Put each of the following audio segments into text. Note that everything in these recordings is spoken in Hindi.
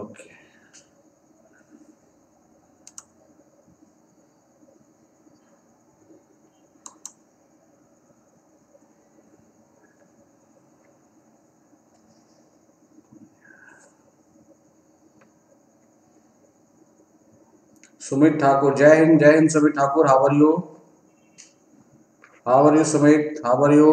ओके, सुमित ठाकुर, जय हिंद Sumit Thakur, how are you Sumit, how are you.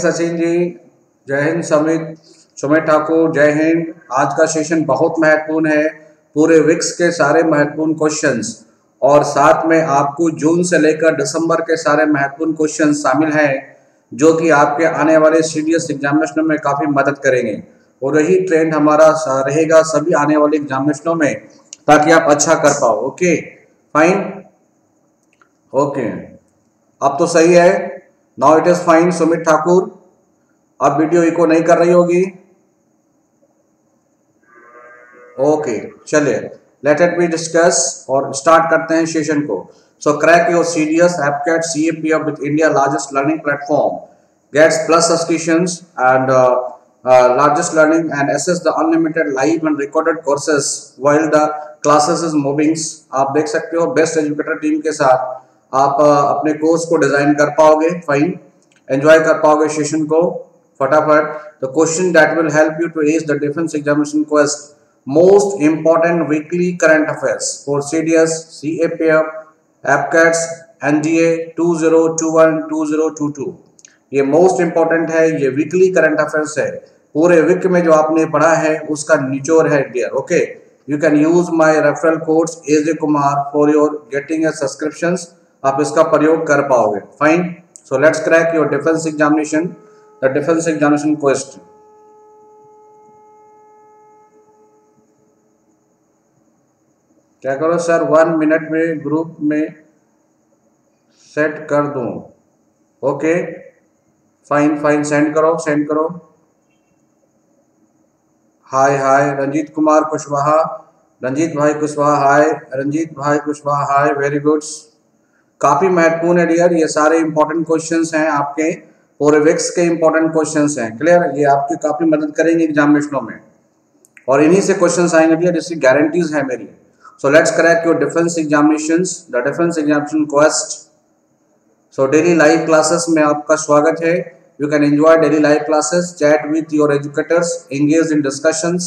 Sachin ji, जय हिंद सुमित ठाकुर, जय हिंद। आज का सेशन बहुत महत्वपूर्ण है, पूरे विक्स के सारे महत्वपूर्ण क्वेश्चंस और साथ में आपको जून से लेकर दिसंबर के सारे महत्वपूर्ण क्वेश्चंस शामिल हैं जो कि आपके आने वाले सीरियस एग्जामिनेशनों में काफ़ी मदद करेंगे और यही ट्रेंड हमारा रहेगा सभी आने वाले एग्जामिनेशनों में ताकि आप अच्छा कर पाओ। ओके फाइन, ओके अब तो सही है, now it is fine. Sumit Thakur आप वीडियो इको नहीं कर रही होगी, ओके चलिए लेट इट बी डिस्कस और स्टार्ट करते हैं सेशन को। सो क्रैक योर सीरियस एपकैट CAPF with India largest learning platform, gets plus subscriptions and largest learning and access the unlimited live and recorded courses while the classes is moving. आप देख सकते हो बेस्ट एजुकेटर टीम के साथ आप अपने कोर्स को डिजाइन कर पाओगे, फाइन एंजॉय कर पाओगे सेशन को फटाफट। The question that will help you to ace the defence examination quest, most important weekly current affairs for CDS, CAPF, APCATS, NDA 2021-2022। ये मोस्ट इम्पोर्टेंट है, ये वीकली करंट अफेयर्स है, पूरे वीक में जो आपने पढ़ा है उसका निचोड़ है dear. Okay, you can use my referral codes AJ Kumar for your getting a subscription, आप इसका प्रयोग कर पाओगे, fine. So let's crack your defence examination, the defence examination question. क्या करो सर, 1 मिनट में ग्रुप में सेट कर दूं, ओके फाइन फाइन, सेंड करो हाय रंजीत कुमार कुशवाहा, रंजीत भाई कुशवाहा हाय, वेरी गुड्स। काफ़ी महत्वपूर्ण है डियर, ये सारे इंपॉर्टेंट क्वेश्चंस हैं आपके, पूरे विक्स के इंपॉर्टेंट क्वेश्चंस हैं, क्लियर। ये आपकी काफ़ी मदद करेंगे एग्जामिनेशनों में और इन्हीं से क्वेश्चंस आएंगे डियर, इसकी गारंटीज है मेरी। So let's crack your defense examinations, the defense examination quest. So daily live classes में आपका स्वागत है, you can enjoy daily live classes, chat with your educators, engage in discussions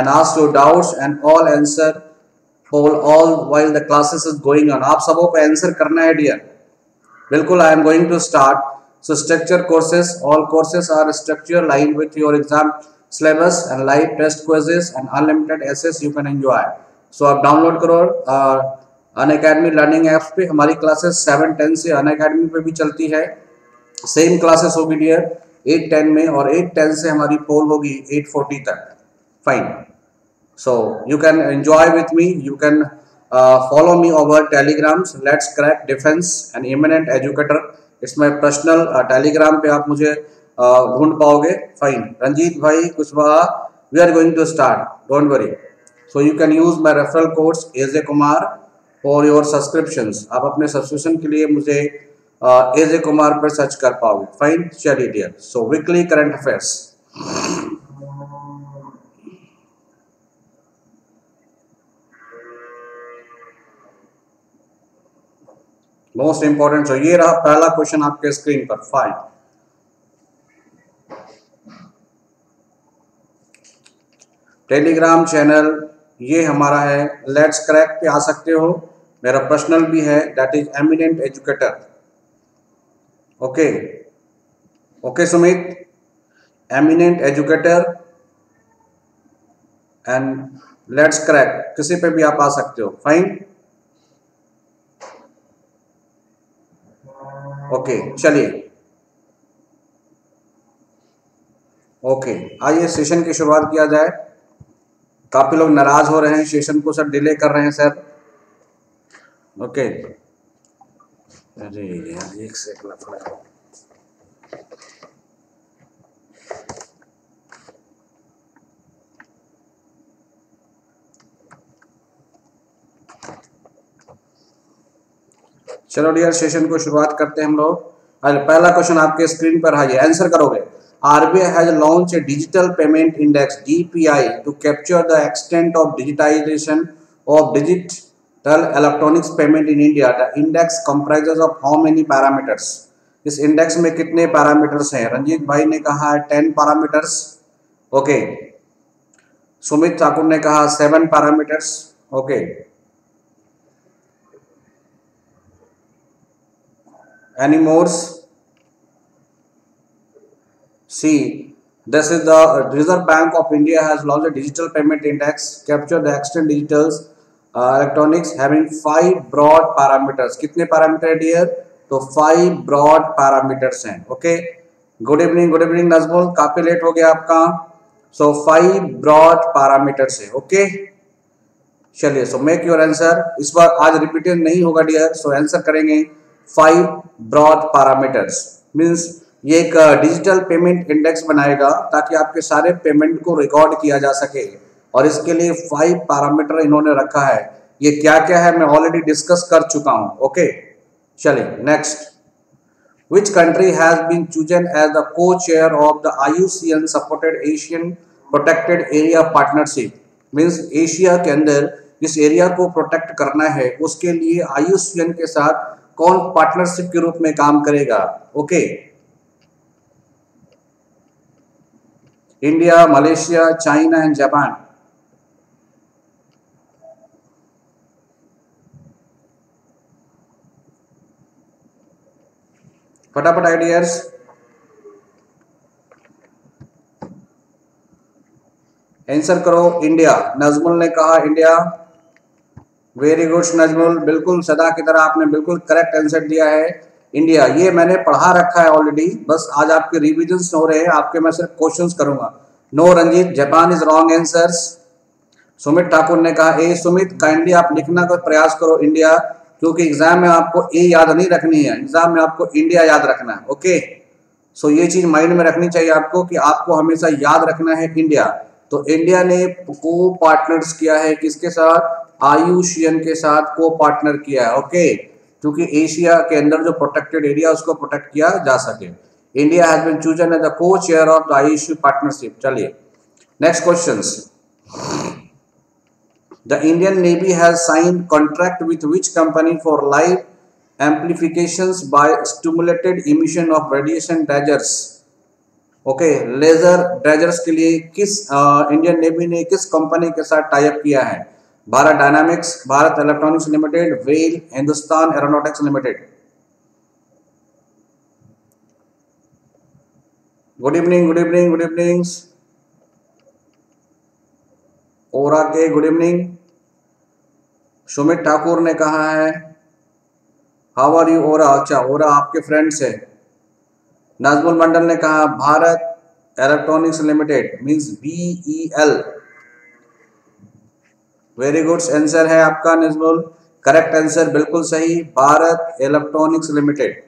and ask your doubts and all answer all while the classes is going on। आप सबों को आंसर करना है डियर, बिल्कुल। I am going to start, so structure courses, all courses are structured lined with your exam syllabus and live test quizzes and unlimited essays you can enjoy। सो आप डाउनलोड करो अनअकैडमी लर्निंग ऐप्स पे, हमारी क्लासेस 7-10 से अनअकैडमी पे भी चलती है, सेम क्लासेस होगी डियर 8-10 में और 8-10 से हमारी पोल होगी 8:40 तक, fine. So you can enjoy with me, you can follow me over telegrams, let's crack defence and eminent educator, इसमें पर्सनल टेलीग्राम पे आप मुझे ढूंढ पाओगे, फाइन। रंजीत भाई Kushwaha, we are going to start, don't worry. So you can use my referral codes AJ Kumar for your subscriptions। आप अपने सब्सक्रिप्शन के लिए मुझे AJ Kumar पर सर्च कर पाओगे, फाइन। चलिए dear, so weekly current affairs, most important. So ये रहा पहला क्वेश्चन आपके स्क्रीन पर, फाइन। टेलीग्राम चैनल ये हमारा है, लेट्स क्रैक पे आ सकते हो, मेरा पर्सनल भी है, that is eminent educator, okay. Okay Sumit, eminent educator and let's crack, किसी पे भी आप आ सकते हो, फाइन। ओके चलिए, ओके आइए सेशन की शुरुआत किया जाए। काफी लोग नाराज हो रहे हैं सेशन को, सर डिले कर रहे हैं सर। ओके अरे यार एक सेकंड लगा, चलो डियर सेशन को शुरुआत करते हैं हम लोग। पहला क्वेश्चन आपके स्क्रीन पर है, आंसर करोगे। RBI has launched a digital payment index (DPI) to capture the extent of digitization of digital electronics payment in India. The index comprises of how many parameters? इस इंडेक्स में कितने पैरामीटर्स हैं? रंजीत भाई ने कहा 10 पैरामीटर्स। ओके सुमित ठाकुर ने कहा 7 parameters. Okay any mores? See, this is the Reserve Bank of India has launched a digital payment index capture the extent digital electronics having 5 broad parameters. कितने पैरामीटर डियर? तो 5 ब्रॉड पैरामीटर्स हैं। ओके गुड इवनिंग नजमुल, काफी लेट हो गया आपका। सो 5 ब्रॉड पैरामीटर्स है। ओके चलिए, सो मेक योर आंसर। इस बार आज रिपीटेड नहीं होगा डियर, सो आंसर करेंगे 5 ब्रॉड पैरामीटर्स। मीन्स ये एक डिजिटल पेमेंट इंडेक्स बनाएगा ताकि आपके सारे पेमेंट को रिकॉर्ड किया जा सके, और इसके लिए 5 पैरामीटर इन्होंने रखा है। ये क्या क्या है मैं ऑलरेडी डिस्कस कर चुका हूँ। ओके चलिए next, which country has been chosen as the co chair of the IUCN supported Asian protected area partnership. Means Asia के अंदर इस एरिया को प्रोटेक्ट करना है, उसके लिए IUCN के साथ कौन पार्टनरशिप के रूप में काम करेगा। Okay India, Malaysia, China and Japan. फटाफट आइडियाज। आंसर करो। इंडिया, नजमुल ने कहा इंडिया। वेरी गुड नजमुल, बिल्कुल सदा की तरह आपने बिल्कुल करेक्ट आंसर दिया है इंडिया। ये मैंने पढ़ा रखा है ऑलरेडी, बस आज आपके रिविजन्स हो रहे हैं, आपके मैं सिर्फ क्वेश्चंस करूंगा। No Ranjit, Japan is wrong answer. Sumit Thakur ने कहा ए। सुमित काइंडली आप लिखना का प्रयास करो इंडिया, क्योंकि एग्जाम में आपको ए याद नहीं रखनी है, एग्जाम में आपको इंडिया याद रखना है। ओके सो ये चीज माइंड में रखनी चाहिए आपको कि आपको हमेशा याद रखना है इंडिया। तो इंडिया ने को पार्टनर्स किया है किसके साथ? IUCN के साथ को पार्टनर किया है। ओके क्योंकि एशिया के अंदर जो प्रोटेक्टेड एरिया उसको प्रोटेक्ट किया जा सके। India has been chosen as the co chair of the IUCN partnership. चलिए next questions. The Indian navy has signed contract with which company for live amplifications by stimulated emission of radiation dazzlers. Okay laser dazzlers के लिए किस इंडियन नेवी ने किस कंपनी के साथ टाई अप किया है? Bharat dynamics, Bharat electronics limited, well, Hindustan aeronautics limited. Good evening, good evening, good evening ओरा के, गुड इवनिंग। सुमित ठाकुर ने कहा है हाउ आर यू ओरा। अच्छा ओरा आपके फ्रेंड्स है। नजमुल मंडल ने कहा Bharat electronics limited means BEL। Very good answer है आपका नजमुल, करेक्ट आंसर बिल्कुल सही, Bharat electronics limited.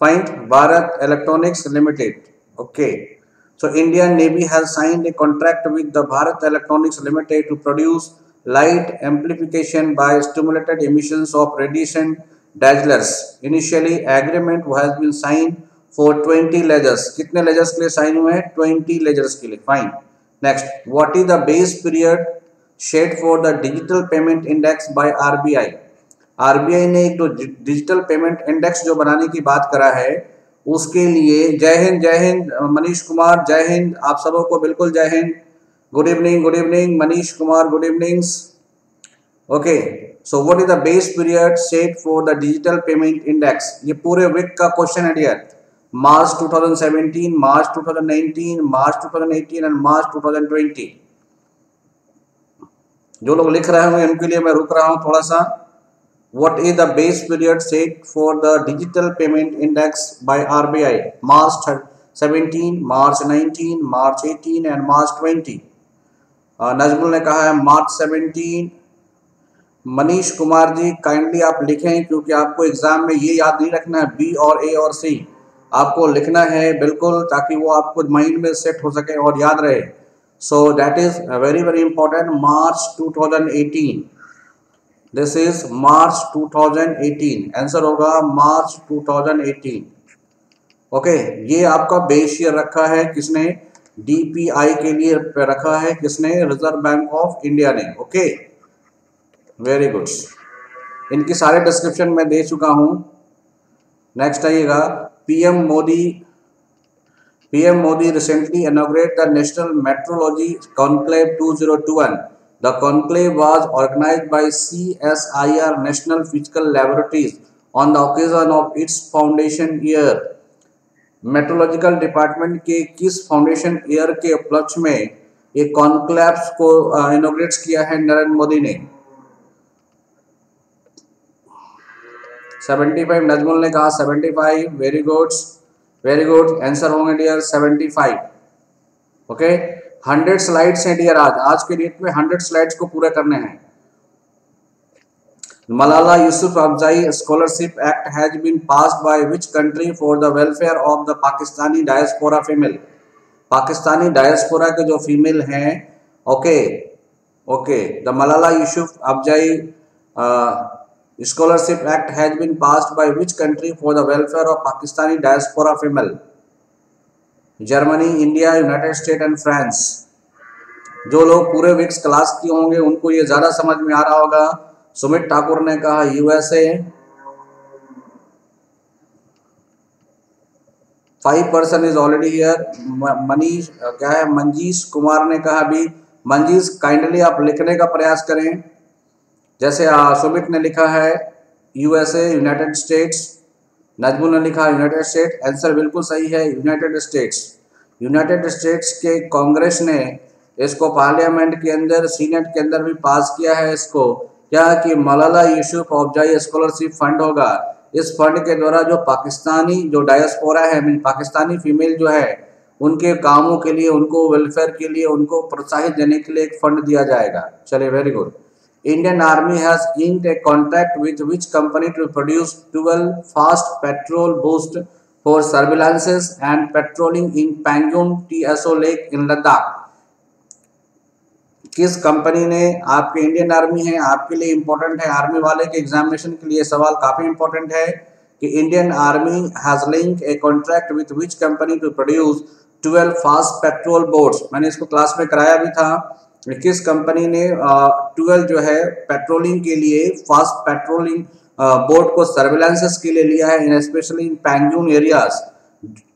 Fine, Bharat electronics limited. Okay so Indian navy has signed a contract with the Bharat electronics limited to produce light amplification by stimulated emissions of radiation dazzlers. Initially agreement has been signed for 20 lasers. कितने लेजर्स के लिए साइन हुए हैं? 20 लेजर्स के लिए। Fine next, what is the base period shade for the digital payment index by RBI। RBI ने एक तो डिजिटल पेमेंट इंडेक्स जो बनाने की बात करा है उसके लिए। जय हिंद मनीष कुमार, जय हिंद आप सबों को, बिल्कुल जय हिंद। Good evening Manish Kumar, good evenings. Okay so what is the base period set for the digital payment index. ये पूरे वीक का क्वेश्चन है dear, March 2017, March 2019, March 2018 and March 2020. जो लोग लिख रहे होंगे उनके लिए मैं रुक रहा हूँ थोड़ा सा. What is the base period set for the digital payment index by RBI? March 17, March 19, March 18 and March 20. Najmul ने कहा है मार्च 17. मनीष कुमार जी काइंडली आप लिखें क्योंकि आपको एग्जाम में ये याद नहीं रखना है बी और ए और सी, आपको लिखना है बिल्कुल ताकि वो आपको माइंड में सेट हो सके और याद रहे. So that is very very important. March 2018, this is March 2018. Answer होगा मार्च 2018. ओके, ये आपका बेस ईयर रखा है किसने? DPI के लिए रखा है किसने? रिजर्व बैंक ऑफ इंडिया ने. Okay, very good. इनकी सारे डिस्क्रिप्शन मैं दे चुका हूं. नेक्स्ट आइएगा PM Modi recently inaugurate the national metrology conclave 2021. The conclave was organised by CSIR national physical laboratories on the occasion of its foundation year. Metrological department के किस फाउंडेशन ईयर के उपलक्ष्य में ये कॉन्क्लेव्स को इनॉग्रेट किया है नरेंद्र मोदी ने? 75 नजमुल ने कहा 75. वेरी गुड, आंसर होंगे डियर 75. ओके, 100 स्लाइड्स हैं डियर. आज के डेट में 100 स्लाइड्स को पूरा करने हैं. Malala Yousafzai scholarship act has been passed by which country for the welfare of the Pakistani diaspora female? Pakistani diaspora के जो फीमेल हैं, okay, the Malala Yousafzai scholarship act has been passed by which country for the welfare of Pakistani diaspora female? Germany, India, United State and France. जो लोग पूरे वीक्स क्लास किए होंगे उनको ये ज्यादा समझ में आ रहा होगा. सुमित ठाकुर ने कहा USA. 5% is already here. Manish क्या है, मंजीश कुमार ने कहा भी. मंजीश काइंडली आप लिखने का प्रयास करें. जैसे सुमित ने लिखा है यूएसए, यूनाइटेड स्टेट्स. नजमुल ने लिखा यूनाइटेड स्टेट. आंसर बिल्कुल सही है, यूनाइटेड स्टेट्स. यूनाइटेड स्टेट्स के कांग्रेस ने इसको पार्लियामेंट के अंदर, सीनेट के अंदर भी पास किया है इसको, क्या कि Malala Yousafzai scholarship fund होगा. इस फंड के द्वारा जो पाकिस्तानी जो डायस्पोरा है, पाकिस्तानी फीमेल जो है, उनके कामों के लिए, उनको वेलफेयर के लिए, उनको प्रोत्साहित देने के लिए एक फंड दिया जाएगा. चलिए, very good. Indian army has inked a contract with which company to produce 12 fast patrol boost for surveillances and patrolling in Pangong TSO lake in Ladakh. किस कंपनी ने? आपके इंडियन आर्मी है, आपके लिए इम्पोर्टेंट है, आर्मी वाले के एग्जामिनेशन के लिए सवाल काफ़ी इम्पोर्टेंट है कि Indian army has link a contract with which company to produce 12 fast patrol boats. मैंने इसको क्लास में कराया भी था. किस कंपनी ने 12 जो है पेट्रोलिंग के लिए, फास्ट पेट्रोलिंग बोट को सर्विलांसेस के लिए लिया है, स्पेशली इन पैंगोंग एरियाज,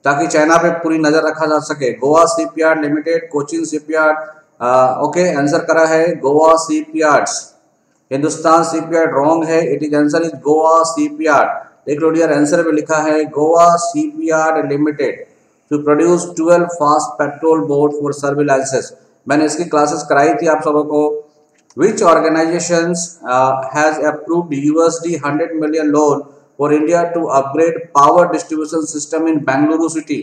ताकि चाइना पे पूरी नज़र रखा जा सके. Goa shipyard limited, Cochin shipyard. Okay, answer करा है Goa shipyards. Hindustan shipyard wrong है. It is answer is Goa shipyard. देख लो डियर, आंसर में लिखा है Goa shipyard limited to produce 12 fast patrol boat for surveillances. मैंने इसकी क्लासेस कराई थी आप सबों को. Which organisation has approved $100 million loan for India to upgrade power distribution system in Bengaluru city?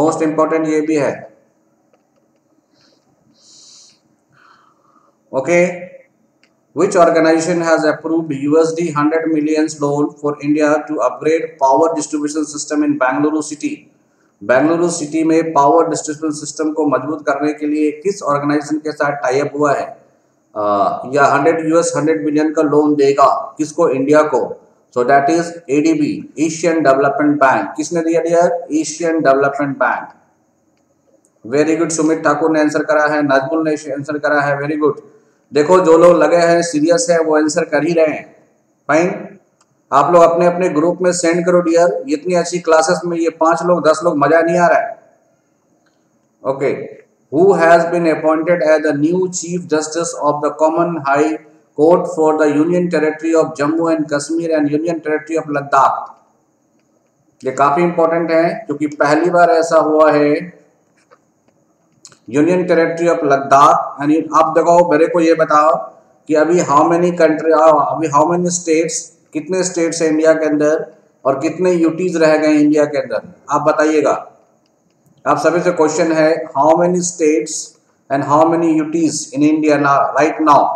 Most important ये भी है. Okay, which organization has approved $100 million loan for India to upgrade power distribution system in Bengaluru city? Bengaluru city में power distribution system को मजबूत करने के लिए किस organization के साथ tie up हुआ है? या $100 million का लोन देगा किसको? इंडिया को. So that is ADB, Asian Development Bank. किसने दिया dear? Asian Development Bank. Very good, Sumit Thakur ने आंसर करा है, नजमुल ने आंसर करा है. Very good. देखो, जो लोग लगे हैं सीरियस है वो आंसर कर ही रहे हैं. फाइन, आप लोग अपने अपने ग्रुप में सेंड करो डियर. इतनी अच्छी क्लासेस में ये 5 लोग 10 लोग मजा नहीं आ रहा है. Okay, who has been appointed as the new chief justice of the common high court for the union territory of Jammu and Kashmir and union territory of Ladakh? ये काफी इंपॉर्टेंट है क्योंकि पहली बार ऐसा हुआ है यूनियन टेरिटरी ऑफ लद्दाख। यानी आप देखो मेरे को ये बताओ कि अभी हाउ मेनी स्टेट्स, कितने स्टेट्स हैं इंडिया के अंदर और कितने यूटीज रह गए इंडिया के अंदर, आप बताइएगा। आप सभी से क्वेश्चन है how many states and how many UTs in India right now.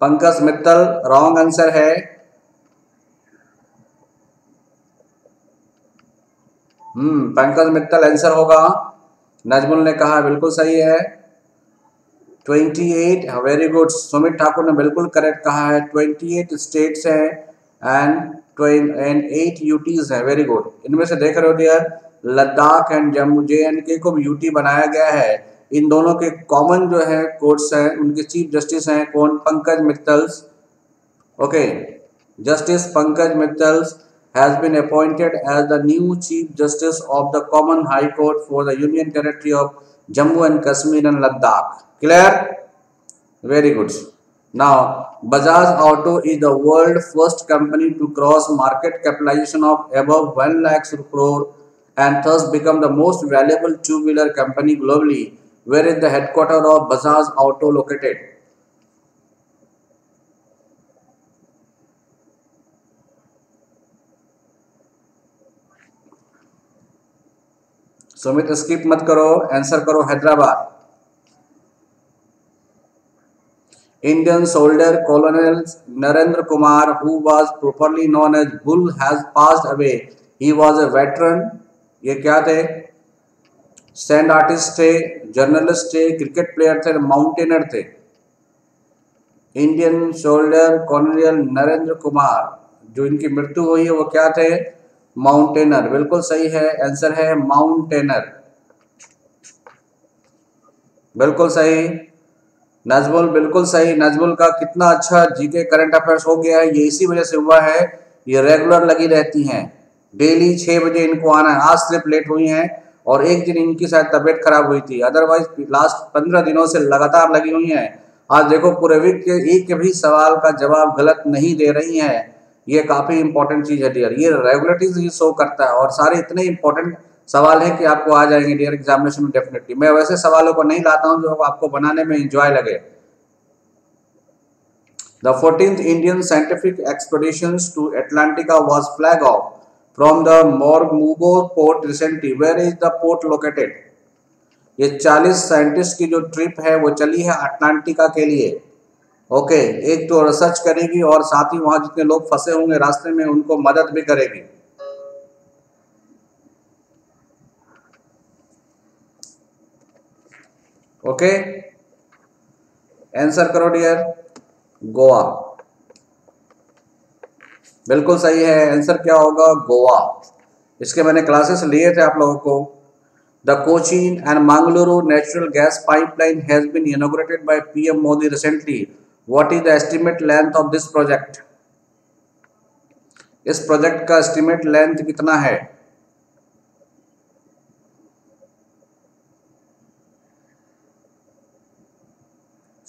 Pankaj Mittal wrong answer है। पंकज मित्तल आंसर होगा। नजमुल ने कहा बिल्कुल सही है 28, वेरी गुड। सुमित ठाकुर ने बिल्कुल करेक्ट कहा है 28 स्टेट्स हैं एंड 8 यूटीज हैं, वेरी गुड। इनमें से देख रहे हो dear, Ladakh and Jammu JNK को भी यूटी बनाया गया है। इन दोनों के कॉमन जो है कोर्ट्स हैं, उनके चीफ जस्टिस हैं कौन, Pankaj Mittals. Okay, justice Pankaj Mittals has been appointed as the new chief justice of the common high court for the union territory of Jammu and Kashmir and Ladakh. Clear? Very good. Now Bajaj Auto is the world first company to cross market capitalization of above 1 lakh crore and thus become the most valuable two wheeler company globally. Where is the headquarter of Bajaj Auto located? Sumit skip मत करो, आंसर करो Hyderabad. Indian soldier colonel Narendra Kumar who was properly known as bull has passed away. He was a veteran. ये क्या थे, स्टैंड आर्टिस्ट थे, जर्नलिस्ट थे, क्रिकेट प्लेयर थे, माउंटेनर थे। Indian soldier colonel Narendra Kumar, जो इनकी मृत्यु हुई है वो क्या थे, माउंटेनर। बिल्कुल सही है, आंसर है माउंटेनर, बिल्कुल सही। नजमुल बिल्कुल सही। नजमुल का कितना अच्छा जीके करंट अफेयर्स हो गया है, ये इसी वजह से हुआ है। ये रेगुलर लगी रहती हैं, डेली 6 बजे इनको आना है। आज सिर्फ लेट हुई हैं और एक दिन इनकी शायद तबीयत खराब हुई थी, अदरवाइज लास्ट 15 दिनों से लगातार लगी हुई हैं। आज देखो पूरे वीक के एक भी सवाल का जवाब गलत नहीं दे रही है। ये काफी इंपॉर्टेंट चीज है डियर, ये रेगुलरिटीज ही शो करता है। और सारे इतने इंपॉर्टेंट सवाल हैं कि आपको आ जाएंगे डियर एग्जामिनेशन में डेफिनेटली। मैं वैसे सवालों को नहीं लाता हूं जो आपको बनाने में एंजॉय लगे। The 14th Indian scientific expedition to Antarctica was flag off from the Mormugao port recently. Where is the port located. ये 40 साइंटिस्ट की जो ट्रिप है वो चली है अटलांटिका के लिए। ओके, एक तो रिसर्च करेगी और साथ ही वहां जितने लोग फंसे होंगे रास्ते में उनको मदद भी करेगी। ओके, आंसर करो डियर, गोवा। बिल्कुल सही है, आंसर क्या होगा, गोवा। इसके मैंने क्लासेस लिए थे आप लोगों को। The Cochin and Mangaluru natural gas pipeline has been inaugurated by PM Modi recently. What is the estimate length of this project? इस प्रोजेक्ट का एस्टिमेट लेंथ कितना है?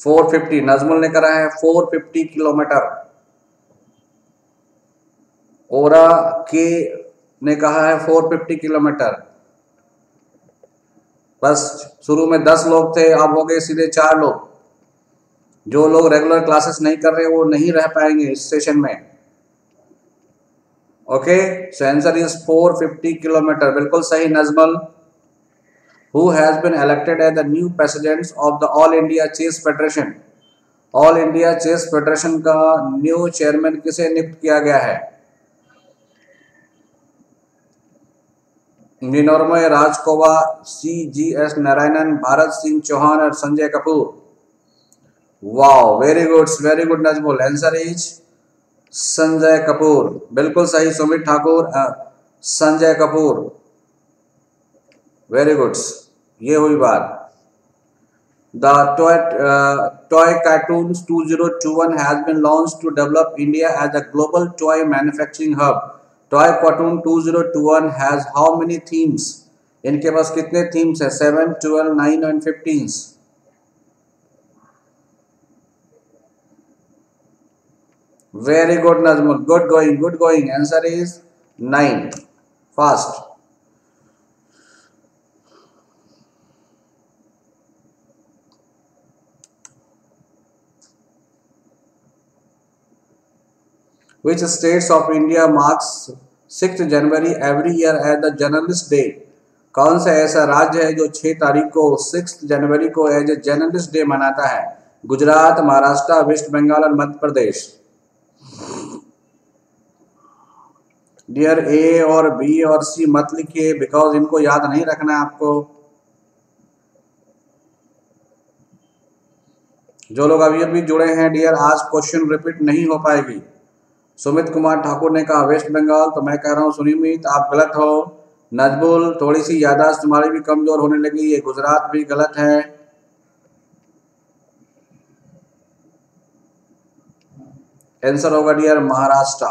$450। नजमुल ने करा है 450 किलोमीटर। ओरा के ने कहा है 450 किलोमीटर। बस शुरू में 10 लोग थे, अब हो गए सीधे 4 लोग। जो लोग रेगुलर क्लासेस नहीं कर रहे वो नहीं रह पाएंगे इस सेशन में। Okay, so answer is 450 kilometre, बिल्कुल सही Najmul. Who has been elected as the new president of the all India chess federation. All India chess federation का न्यू चेयरमैन किसे नियुक्त किया गया है? निनोर्मय राजकोवा, CGS नारायणन, भारत सिंह चौहान और Sanjay Kapoor. Wow, very good Najmul, answer is Sanjay Kapoor, बिल्कुल सही। Sumit Thakur, Sanjay Kapoor, very good. ये हुई बात। The toy cartoon 2021 has been launch to develop India as a global toy manufacturing hub. Toy cartoon 2021 has how many themes? इनके पास कितने थीम्स हैं? 7, 12, 9 और 15। Very good, Najmul. Good going, good going. Answer is 9. Fast. Which states of India marks 6 January every year as the Journalist Day? कौन सा ऐसा राज्य है जो 6 तारीख को 6 जनवरी को एज ए जर्नलिस्ट डे मनाता है? गुजरात, महाराष्ट्र, वेस्ट बंगाल और मध्य प्रदेश। डियर ए और बी और सी मत लिखिए बिकॉज इनको याद नहीं रखना आपको। जो लोग अभी अभी जुड़े हैं डियर, आज क्वेश्चन रिपीट नहीं हो पाएगी। सुमित कुमार ठाकुर ने कहा वेस्ट बंगाल, तो मैं कह रहा हूँ सुमित आप गलत हो। नजमुल थोड़ी सी याददाश्त तुम्हारी भी कमजोर होने लगी, ये गुजरात भी गलत है। आंसर होगा dear Maharashtra.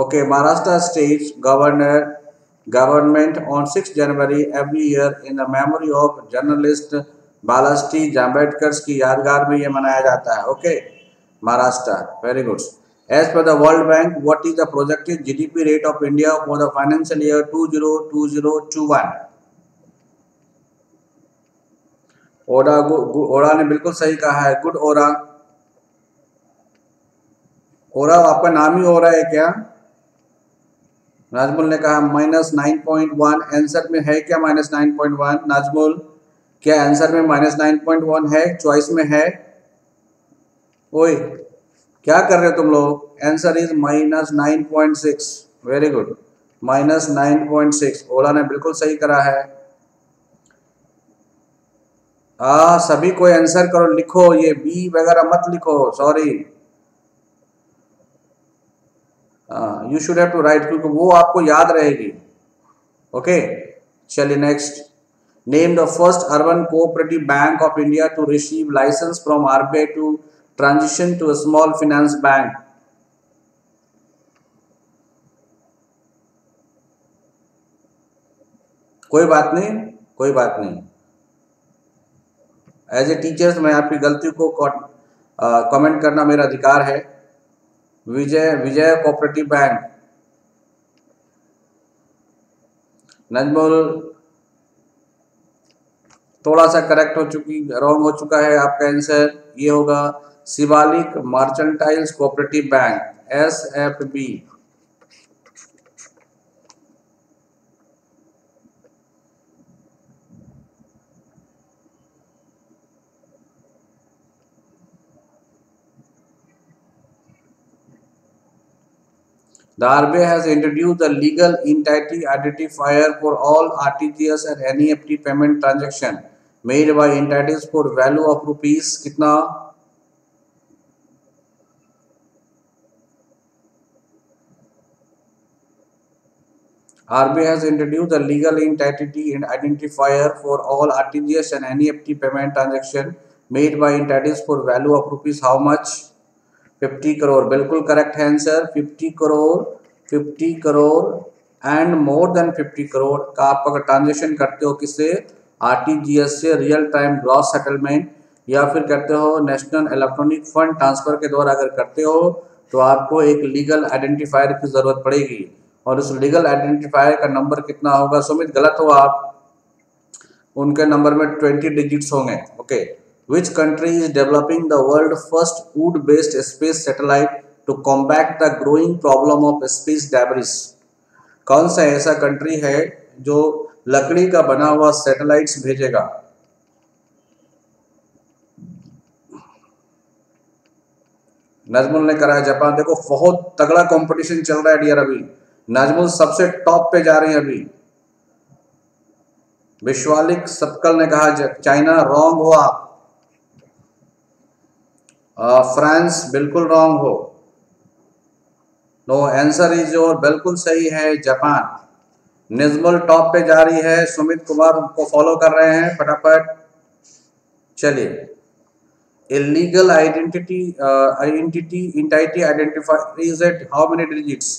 Okay, Maharashtra state government on 6 January every year in the memory of journalist Balaji जाम्बेडकर की यादगार में ये मनाया जाता है। Okay Maharashtra, very good. As per the World Bank, what is the projected GDP rate of India for the financial year 2020-21? ओरा ने बिल्कुल सही कहा है, गुड ओरा। ओरा आपका नाम ही ओरा है क्या? नजमुल ने कहा -9.1। आंसर में है क्या -9.1? नजमुल क्या आंसर में -9.1 है? चॉइस में है? ओए क्या कर रहे हो तुम लोग? Answer is -9.6। वेरी गुड, -9.6 ओला ने बिल्कुल सही करा है। सभी कोई आंसर करो, लिखो, ये बी वगैरह मत लिखो, sorry. You should have to write, क्योंकि वो आपको याद रहेगी। ओके चलिए next. Name the first urban cooperative bank of India to receive licence from RBI to Transition to a small finance bank. कोई बात नहीं, कोई बात नहीं। एज ए टीचर्स मैं आपकी गलती को कमेंट करना मेरा अधिकार है। विजय कोऑपरेटिव बैंक। नजमुल थोड़ा सा करेक्ट रॉन्ग हो चुका है, आपका आंसर ये होगा Shivalik mercantiles cooperative bank SFB। The RBI has introduced the legal entity identifier for all RTGS and NEFT payment transaction made by entities for value of rupees कितना? RBI has introduced the legal entity and identifier for all RTGS and NEFT payment transaction made by entities for value of rupees how much? 50 crore. बिल्कुल correct answer 50 crore and more than 50 crore का आप अगर ट्रांजेक्शन करते हो किससे? आरटीजीएस से, रियल टाइम ग्रॉस सेटलमेंट या फिर करते हो नेशनल इलेक्ट्रॉनिक फंड ट्रांसफर के द्वारा अगर करते हो तो आपको एक लीगल आइडेंटिफायर की जरूरत पड़ेगी। और उस लीगल आइडेंटिफायर का नंबर कितना होगा? सुमित गलत हो आप, उनके नंबर में 20 डिजिट्स होंगे। Okay, Which country is developing the world's first wood-based space satellite to combat the growing problem of space debris? कौन सा ऐसा कंट्री है जो लकड़ी का बना हुआ सैटेलाइट्स भेजेगा? नजमुल ने कराया जापान। देखो बहुत तगड़ा कंपटीशन चल रहा है डियर, अभी नजमुल सबसे टॉप पे जा रही है अभी। विश्वालिक सबकल ने कहा चाइना, रॉन्ग हो आप। फ्रांस बिल्कुल रॉन्ग हो, नो आंसर इज योर बिल्कुल सही है जापान। नजमुल टॉप पे जा रही है, सुमित कुमार को फॉलो कर रहे हैं फटाफट। चलिए, illegal identity identifier is eight how many digits?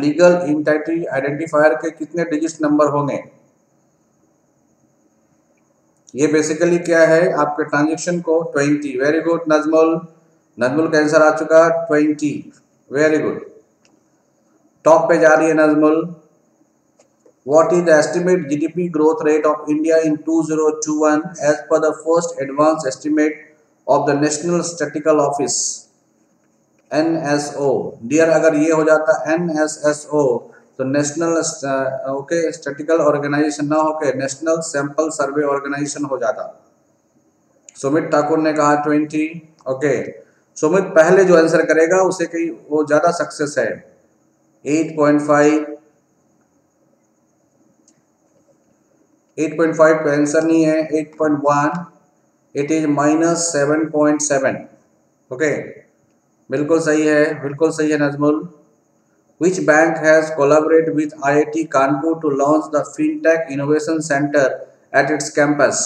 Legal identity identifier के कितने डिजिट्स नंबर होंगे? ये बेसिकली क्या है आपके ट्रांजेक्शन को? 20। Very good Najmul. नजमुल का आंसर आ चुका 20, वेरी गुड। टॉप पे जा रही है Najmul. What is the estimate GDP growth rate of India in 2021 as per the first advanced estimate of the National Statistical Office NSO? Dear, अगर ये हो जाता NSSO तो नेशनल स्टैटिस्टिकल ऑर्गेनाइजेशन ना होके नेशनल सैंपल सर्वे ऑर्गेनाइजेशन हो जाता। सुमित ठाकुर ने कहा 20, ओके। सुमित पहले जो आंसर करेगा उसे कहीं वो ज्यादा सक्सेस है 8.5 8.5 पे आंसर नहीं है 8.1, इट इज -7.7, ओके बिल्कुल सही है, बिल्कुल सही है Najmul. Which bank has collaborated with IIT Kanpur to launch the FinTech Innovation Center at its campus?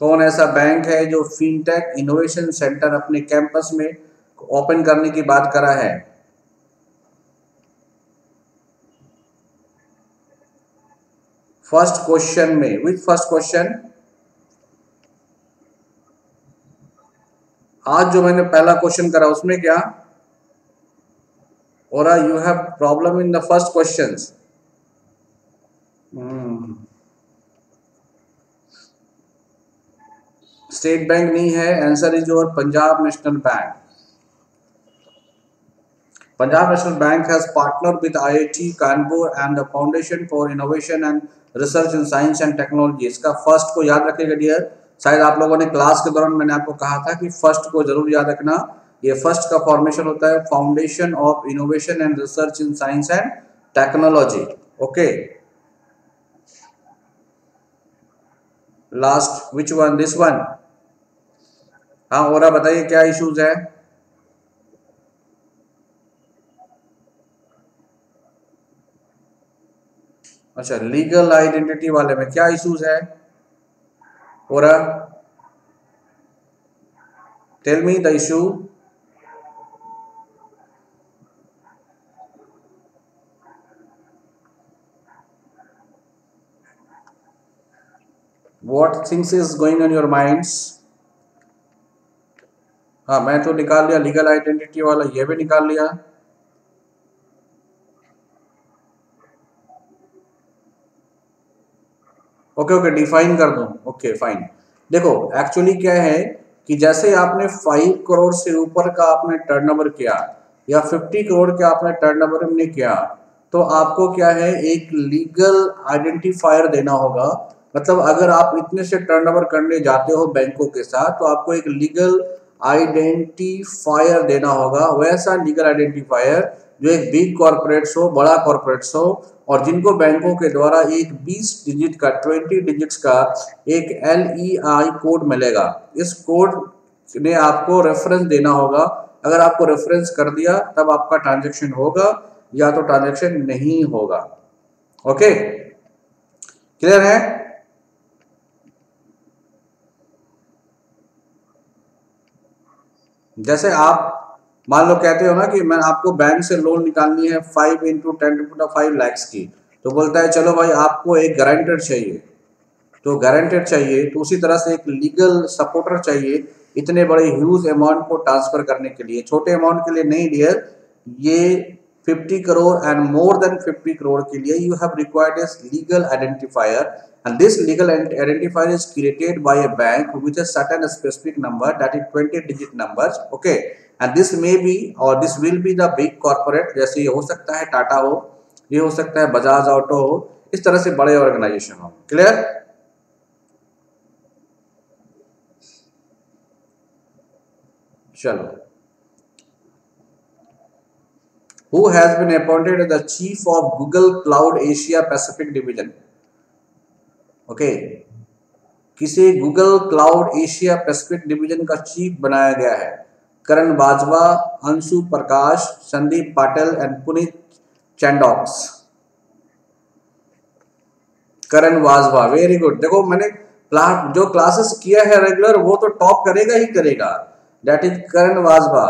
कौन ऐसा बैंक है जो FinTech Innovation Center अपने कैंपस में ओपन करने की बात कर रहा है? फर्स्ट क्वेश्चन में विथ फर्स्ट क्वेश्चन आज जो मैंने पहला क्वेश्चन करा उसमें क्या ओरा you have problem in the first questions. State bank नहीं है, answer is your Punjab national bank. Punjab National Bank has partnered with IIT Kanpur and the Foundation for Innovation and Research in Science and Technology। इसका फर्स्ट को याद रखिएगा डियर, शायद आप लोगों ने क्लास के दौरान मैंने आपको कहा था कि फर्स्ट को जरूर याद रखना। ये फर्स्ट का फॉर्मेशन होता है foundation of innovation and research in science and technology, okay. Last which one, this one. हाँ ओरा बताइए क्या इश्यूज है। अच्छा लीगल आइडेंटिटी वाले में क्या इश्यूज है ओरा, tell me the issue. What things is going on your minds? हाँ मैं तो निकाल लिया लीगल आइडेंटिटी वाला, ये भी निकाल लिया। ओके ओके डिफाइन कर दो, ओके फाइन। देखो एक्चुअली क्या है कि जैसे आपने 5 करोड़ से ऊपर का आपने टर्नओवर किया या 50 करोड़ का आपने टर्नओवर हमने किया तो आपको क्या है एक लीगल आइडेंटिफायर देना होगा। मतलब अगर आप इतने से टर्नओवर करने जाते हो बैंकों के साथ तो आपको एक लीगल आइडेंटिफायर देना होगा। वैसा लीगल आइडेंटिफायर जो एक बिग कॉर्पोरेट्स हो, बड़ा कॉर्पोरेट्स हो और जिनको बैंकों के द्वारा एक 20 डिजिट का 20 डिजिट्स का एक LEI कोड मिलेगा। इस कोड ने आपको रेफरेंस देना होगा। अगर आपको रेफरेंस कर दिया तब आपका ट्रांजेक्शन होगा या तो ट्रांजेक्शन नहीं होगा, ओके क्लियर है। जैसे आप मान लो कहते हो ना कि मैं आपको बैंक से लोन निकालनी है 5 × 10⁵ लाख की, तो बोलता है चलो भाई आपको एक गारंटर चाहिए, तो गारंटर चाहिए तो उसी तरह से एक लीगल सपोर्टर चाहिए इतने बड़े ह्यूज अमाउंट को ट्रांसफर करने के लिए। छोटे अमाउंट के लिए नहीं डियर, ये 50 crore and more than 50 crore के लिए you have required this legal identifier and this legal identifier is created by a bank with a certain specific number that is 20 digit numbers, okay. And this may be और this will be the big corporate, जैसे ये हो सकता है टाटा हो, ये हो सकता है बजाज ऑटो हो, इस तरह से बड़े ऑर्गेनाइजेशन हो, क्लियर। चलो Who has been appointed as the chief of Google Cloud Asia Pacific Division? Okay, किसे Google Cloud Asia Pacific Division का chief बनाया गया है? Karan Bajwa, Anshu Prakash, Sandeep Patil and Puneet Chandhoks. Karan Bajwa, very good. देखो मैंने जो क्लासेस किया है रेगुलर वो तो टॉप करेगा ही करेगा, दैट इज करण बाजवा।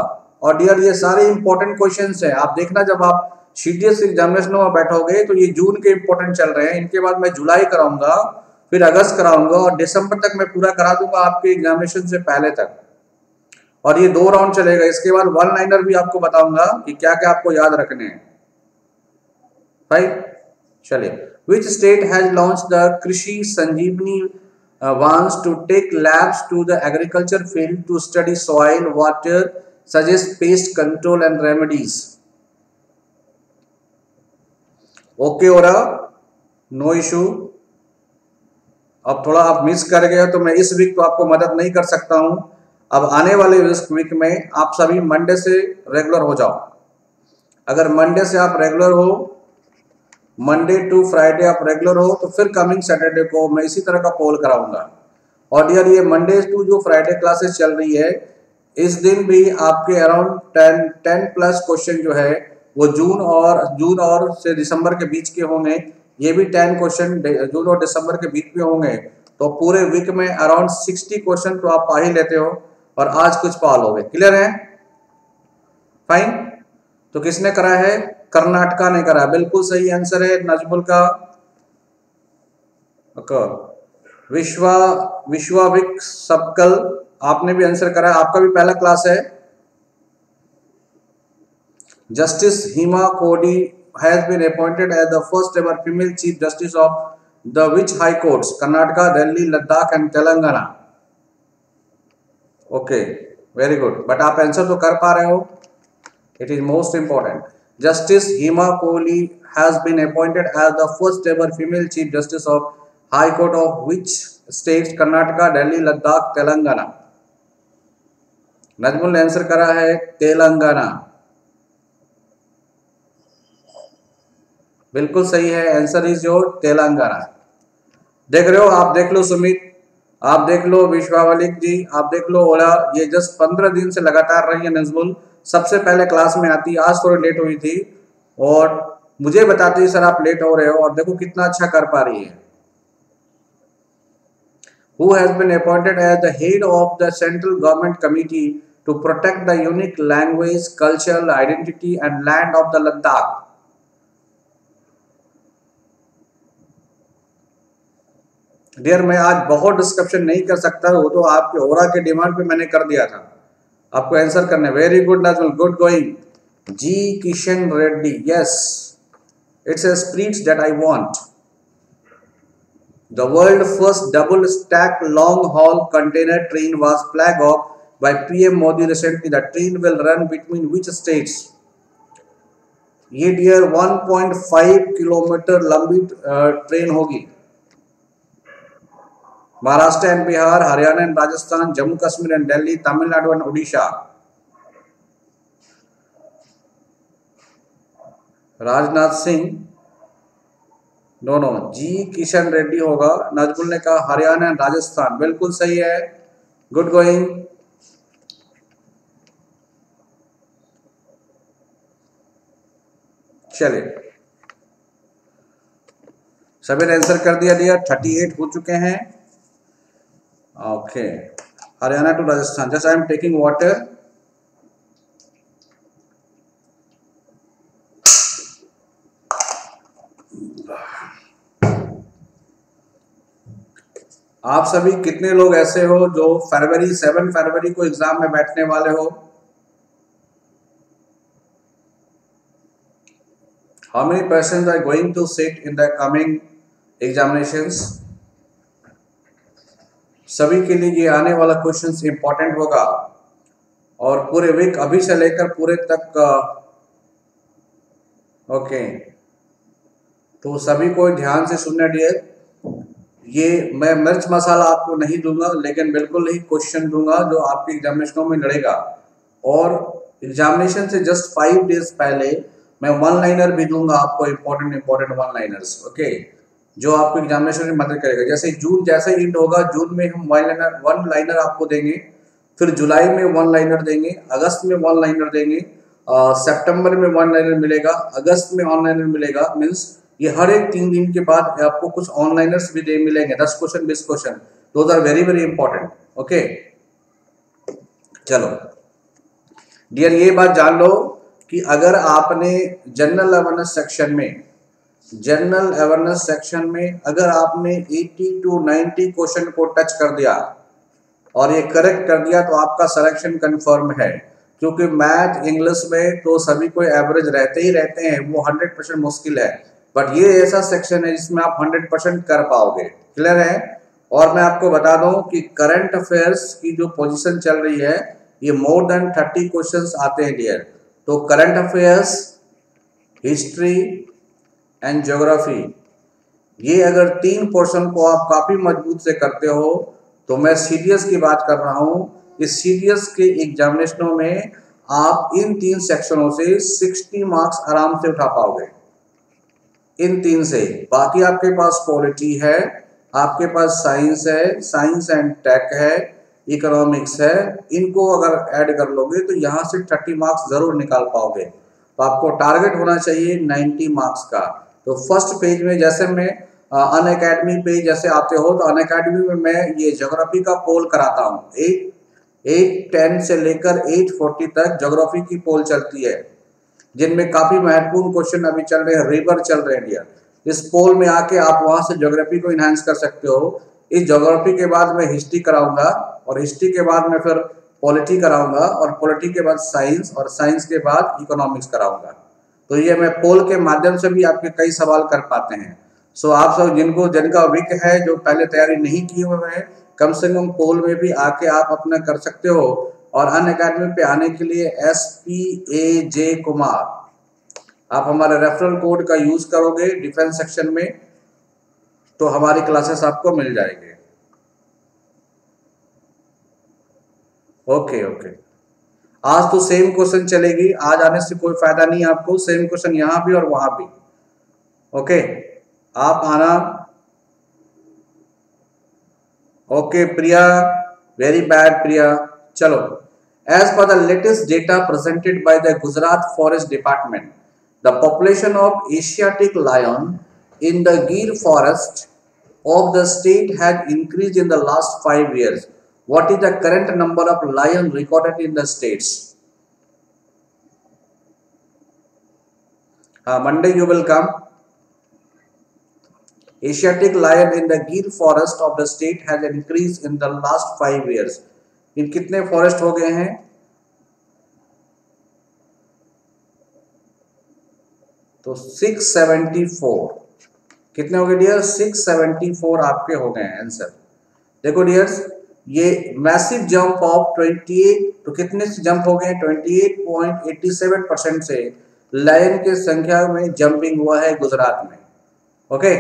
और डियर ये सारे इंपॉर्टेंट क्वेश्चंस हैं, आप देखना जब आप सीटीएस एग्जामिनेशन में बैठोगे तो ये जून के इंपॉर्टेंट चल रहे हैं, इनके बाद मैं जुलाई कराऊंगा, फिर अगस्त कराऊंगा और दिसंबर तक मैं पूरा करा दूंगा आपके एग्जामिनेशन से पहले तक। और ये 2 राउंड चलेगा। इसके बाद वन लाइनर भी आपको बताऊंगा कि क्या क्या आपको याद रखने हैं। राइट, चलिए। Which state has launch the Krishi Sanjeevani vans to take labs to the agriculture field to study soil water suggest pest control and remedies. Okay aura, no issue. अब थोड़ा आप मिस कर गए तो मैं इस वीक तो आपको मदद नहीं कर सकता हूं। अब आने वाले वीक में आप सभी मंडे से रेगुलर हो जाओ। अगर मंडे से आप रेगुलर हो, मंडे टू फ्राइडे आप रेगुलर हो, तो फिर कमिंग सैटरडे को मैं इसी तरह का पोल कराऊंगा। और यार ये मंडे टू जो फ्राइडे क्लासेस चल रही है, इस दिन भी आपके अराउंड 10+ क्वेश्चन जो है वो जून और से दिसंबर के बीच के होंगे। ये भी 10 क्वेश्चन जून और दिसंबर के बीच में होंगे। तो पूरे वीक में अराउंड 60 क्वेश्चन तो आप पा ही लेते हो, और आज कुछ पा लोगे। क्लियर है? फाइन। तो किसने करा है? कर्नाटका ने करा। बिल्कुल सही आंसर है नजमुल का। विश्वालिक सबकल, आपने भी आंसर करा। आपका भी पहला क्लास है। जस्टिस हिमा कोडी has been appointed as the first ever female chief justice of the which high courts? Karnataka, Delhi, Ladakh and Telangana. Okay, very good. But आप answer तो कर पा रहे हो. It is most important. Justice Hima Kohli has been appointed as the first ever female chief justice of High Court of which states? Karnataka, Delhi, Ladakh, Telangana. Najmul ने आंसर करा है तेलंगाना। बिल्कुल सही है, आंसर इज योर तेलंगाना। देख रहे हो आप, देख लो सुमित, आप देख लो विश्वालिक जी, आप देख लो ओला, ये जस्ट 15 दिन से लगातार रही है नजमुल। सबसे पहले क्लास में आती, आज थोड़ी लेट हुई थी और मुझे बताती सर आप लेट हो रहे हो, और देखो कितना अच्छा कर पा रही है। Who has been appointed as the head of the central government committee to protect the unique language cultural identity and land of the Ladakh? Dear, मैं आज बहुत डिस्कशन नहीं कर सकता, वो तो आपके ओरा के डिमांड पे मैंने कर दिया था आपको आंसर करने। Very good Najmul, good going ji. Kishan Reddy, yes, it's a spirit that I want. The world first double stack long haul container train was flag off by PM Modi recently. The train will run between which states? ये डियर 1.5 किलोमीटर लंबी ट्रेन होगी। Maharashtra and Bihar, Haryana and Rajasthan, Jammu Kashmir and Delhi, Tamil Nadu and Orissa. Rajnath Singh, दोनों जी किशन रेड्डी होगा। नजमुल ने कहा हरियाणा एंड राजस्थान, बिल्कुल सही है, गुड गोइंग। चलिए, सभी ने आंसर कर दिया। 38 हो चुके हैं। Okay, Haryana to Rajasthan. Just I am taking water. आप सभी कितने लोग ऐसे हो जो 7 फरवरी को एग्जाम में बैठने वाले हो? How many persons are going to sit in the coming examinations? सभी के लिए ये आने वाला क्वेश्चन इंपॉर्टेंट होगा, और पूरे वीक अभी से लेकर पूरे तक। ओके, तो सभी को ध्यान से सुनना डियर। ये मैं मिर्च मसाला आपको नहीं दूंगा, लेकिन बिल्कुल ही क्वेश्चन दूंगा जो आपके एग्जामिनेशनों में लड़ेगा। और एग्जामिनेशन से जस्ट 5 डेज पहले मैं वन लाइनर भी दूंगा आपको, इम्पोर्टेंट वन लाइनर्स। ओके, जो आपको एग्जामिनेशन में मदद करेगा। जैसे जून जैसे एंड होगा, जून में हम वन लाइनर आपको देंगे, फिर जुलाई में वन लाइनर देंगे, अगस्त में वन लाइनर देंगे, सितंबर में वन लाइनर मिलेगा, अगस्त में ऑन लाइनर मिलेगा। मीन्स ये हर एक 3 दिन के बाद आपको कुछ ऑन लाइनर्स भी मिलेंगे, 10 question 20 question. Those are very very important. Okay, चलो डियर, ये बात जान लो कि अगर आपने जनरल अवेयरनेस सेक्शन में अगर आपने 80 to 90 क्वेश्चन को टच कर दिया, और ये करेक्ट कर दिया तो आपका सिलेक्शन कंफर्म है। क्योंकि मैथ इंग्लिश में तो सभी को एवरेज रहते ही रहते हैं, वो 100% मुश्किल है, बट ये ऐसा सेक्शन है जिसमें आप 100% कर पाओगे। क्लियर है? और मैं आपको बता दूं कि करंट अफेयर्स की जो पोजीशन चल रही है ये मोर देन 30 क्वेश्चंस आते हैं डियर। तो current affairs, history and geography, ये अगर तीन पोर्शन को आप काफ़ी मजबूत से करते हो तो मैं सीडीएस की बात कर रहा हूँ, इस सीडीएस के एग्जामिनेशनों में आप इन तीन सेक्शनों से 60 मार्क्स आराम से उठा पाओगे इन तीन से। बाकी आपके पास पॉलिटी है, आपके पास साइंस है, साइंस एंड टेक है, इकोनॉमिक्स है, इनको अगर ऐड कर लोगे तो यहाँ से 30 मार्क्स ज़रूर निकाल पाओगे। तो आपको टारगेट होना चाहिए 90 मार्क्स का। तो फर्स्ट पेज में जैसे मैं अन अकेडमी पेज जैसे आते हो तो अन अकेडमी में मैं ये ज्योग्राफी का पोल कराता हूँ। 8:10 से लेकर 8:40 तक ज्योग्राफी की पोल चलती है, जिनमें काफ़ी महत्वपूर्ण क्वेश्चन अभी चल रहे हैं, रिवर चल रहे हैं डियर। इस पोल में आके आप वहाँ से ज्योग्राफी को इन्हांस कर सकते हो। इस ज्योग्राफी के बाद मैं हिस्ट्री कराऊंगा और हिस्ट्री के बाद मैं फिर पॉलिटी कराऊंगा और पॉलिटी के बाद साइंस और साइंस के बाद इकोनॉमिक्स कराऊंगा। तो ये मैं पोल के माध्यम से भी आपके कई सवाल कर पाते हैं। सो आप सब जिनको जिनका वीक है, जो पहले तैयारी नहीं किए हुए हैं, कम से कम पोल में भी आके आप अपना कर सकते हो। और अन अकेडमी पे आने के लिए SPAJ कुमार आप हमारे रेफरल कोड का यूज करोगे डिफेंस सेक्शन में तो हमारी क्लासेस आपको मिल जाएंगे। ओके ओके, आज तो सेम क्वेश्चन चलेगी, आज आने से कोई फायदा नहीं है आपको, सेम क्वेश्चन यहां भी और वहां भी। ओके, आप आना। Okay Priya, very bad Priya. चलो, as per the latest data presented by the Gujarat forest department, the population of Asiatic lion in the Gir forest of the state had increased in the last 5 years. What is the current number of lion recorded in the states? Monday you will come. Asiatic lion in the Gir forest of the state has increased in the last 5 years. In कितने forest हो गए हैं? तो 674 कितने हो गए डियर? 674 आपके हो गए आंसर। देखो डियर्स, ये मैसिव जंप ऑफ 28 तो कितने से जंप हो गए? 28.87% से लायन के संख्या में जंपिंग हुआ है गुजरात में। ओके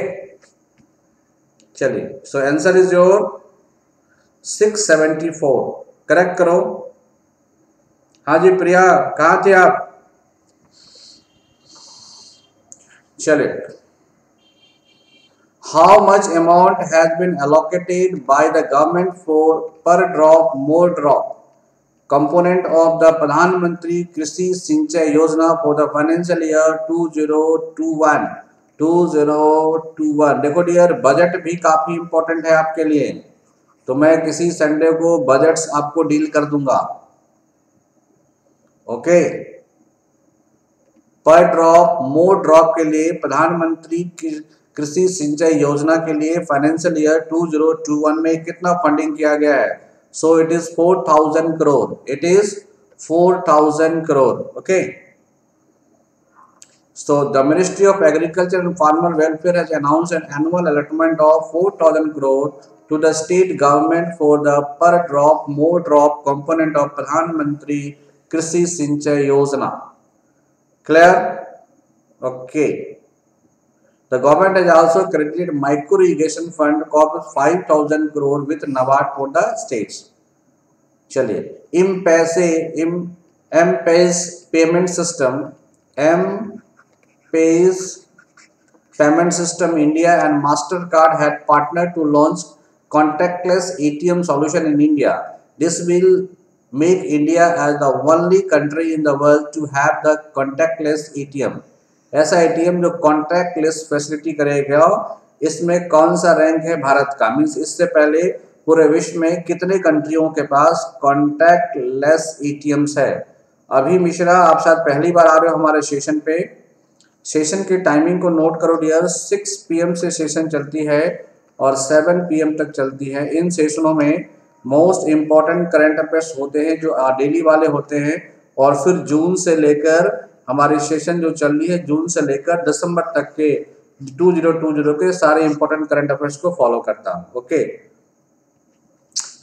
चलिए, so answer is your 674। Correct करो। हाँ जी प्रिया, कहाँ थे आप? चले, how much amount has been allocated by the government for per drop more drop component of the Pradhan Mantri Krishi Sinchai Yojana for the financial year 2021। देखो डियर, बजट भी काफी इंपॉर्टेंट है आपके लिए, तो मैं किसी संडे को बजट्स आपको डील कर दूंगा। ओके, पर ड्रॉप मोर ड्रॉप के लिए प्रधानमंत्री कृषि सिंचाई योजना के लिए फाइनेंशियल ईयर 2021 में कितना फंडिंग किया गया है? So it is 4000 crore. It is 4000 crore. Okay, so the ministry of agriculture and farmer welfare has announced an annual allotment of 4000 crore to the state government for the per drop more drop component of Pradhan Mantri Krishi Sinchai योजना। Clear? Okay. The government has also credited micro irrigation fund of 5000 crore with NABARD for the states. चलिए, M-PES payment system, M-PES payment system India and Mastercard had partnered to launch contactless ATM solution in India. This will make India as the only country in the world to have the contactless ATM. ऐसा ATM जो contactless facility करेगा, इसमें कौन सा रैंक है भारत का? मीन्स इससे पहले पूरे विश्व में कितने कंट्रियों के पास contactless ATMs है? अभी मिश्रा, आप शायद पहली बार आ रहे हो हमारे सेशन पे। सेशन की टाइमिंग को नोट करो डियर, 6 PM से सेशन चलती है और 7 PM तक चलती है। इन सेशनों में मोस्ट इम्पॉर्टेंट करंट अफेयर्स होते हैं जो डेली वाले होते हैं, और फिर जून से लेकर हमारी सेशन जो चल रही है जून से लेकर दिसंबर तक के 2020 के सारे इंपॉर्टेंट करंट अफेयर्स को फॉलो करता हूँ। Okay,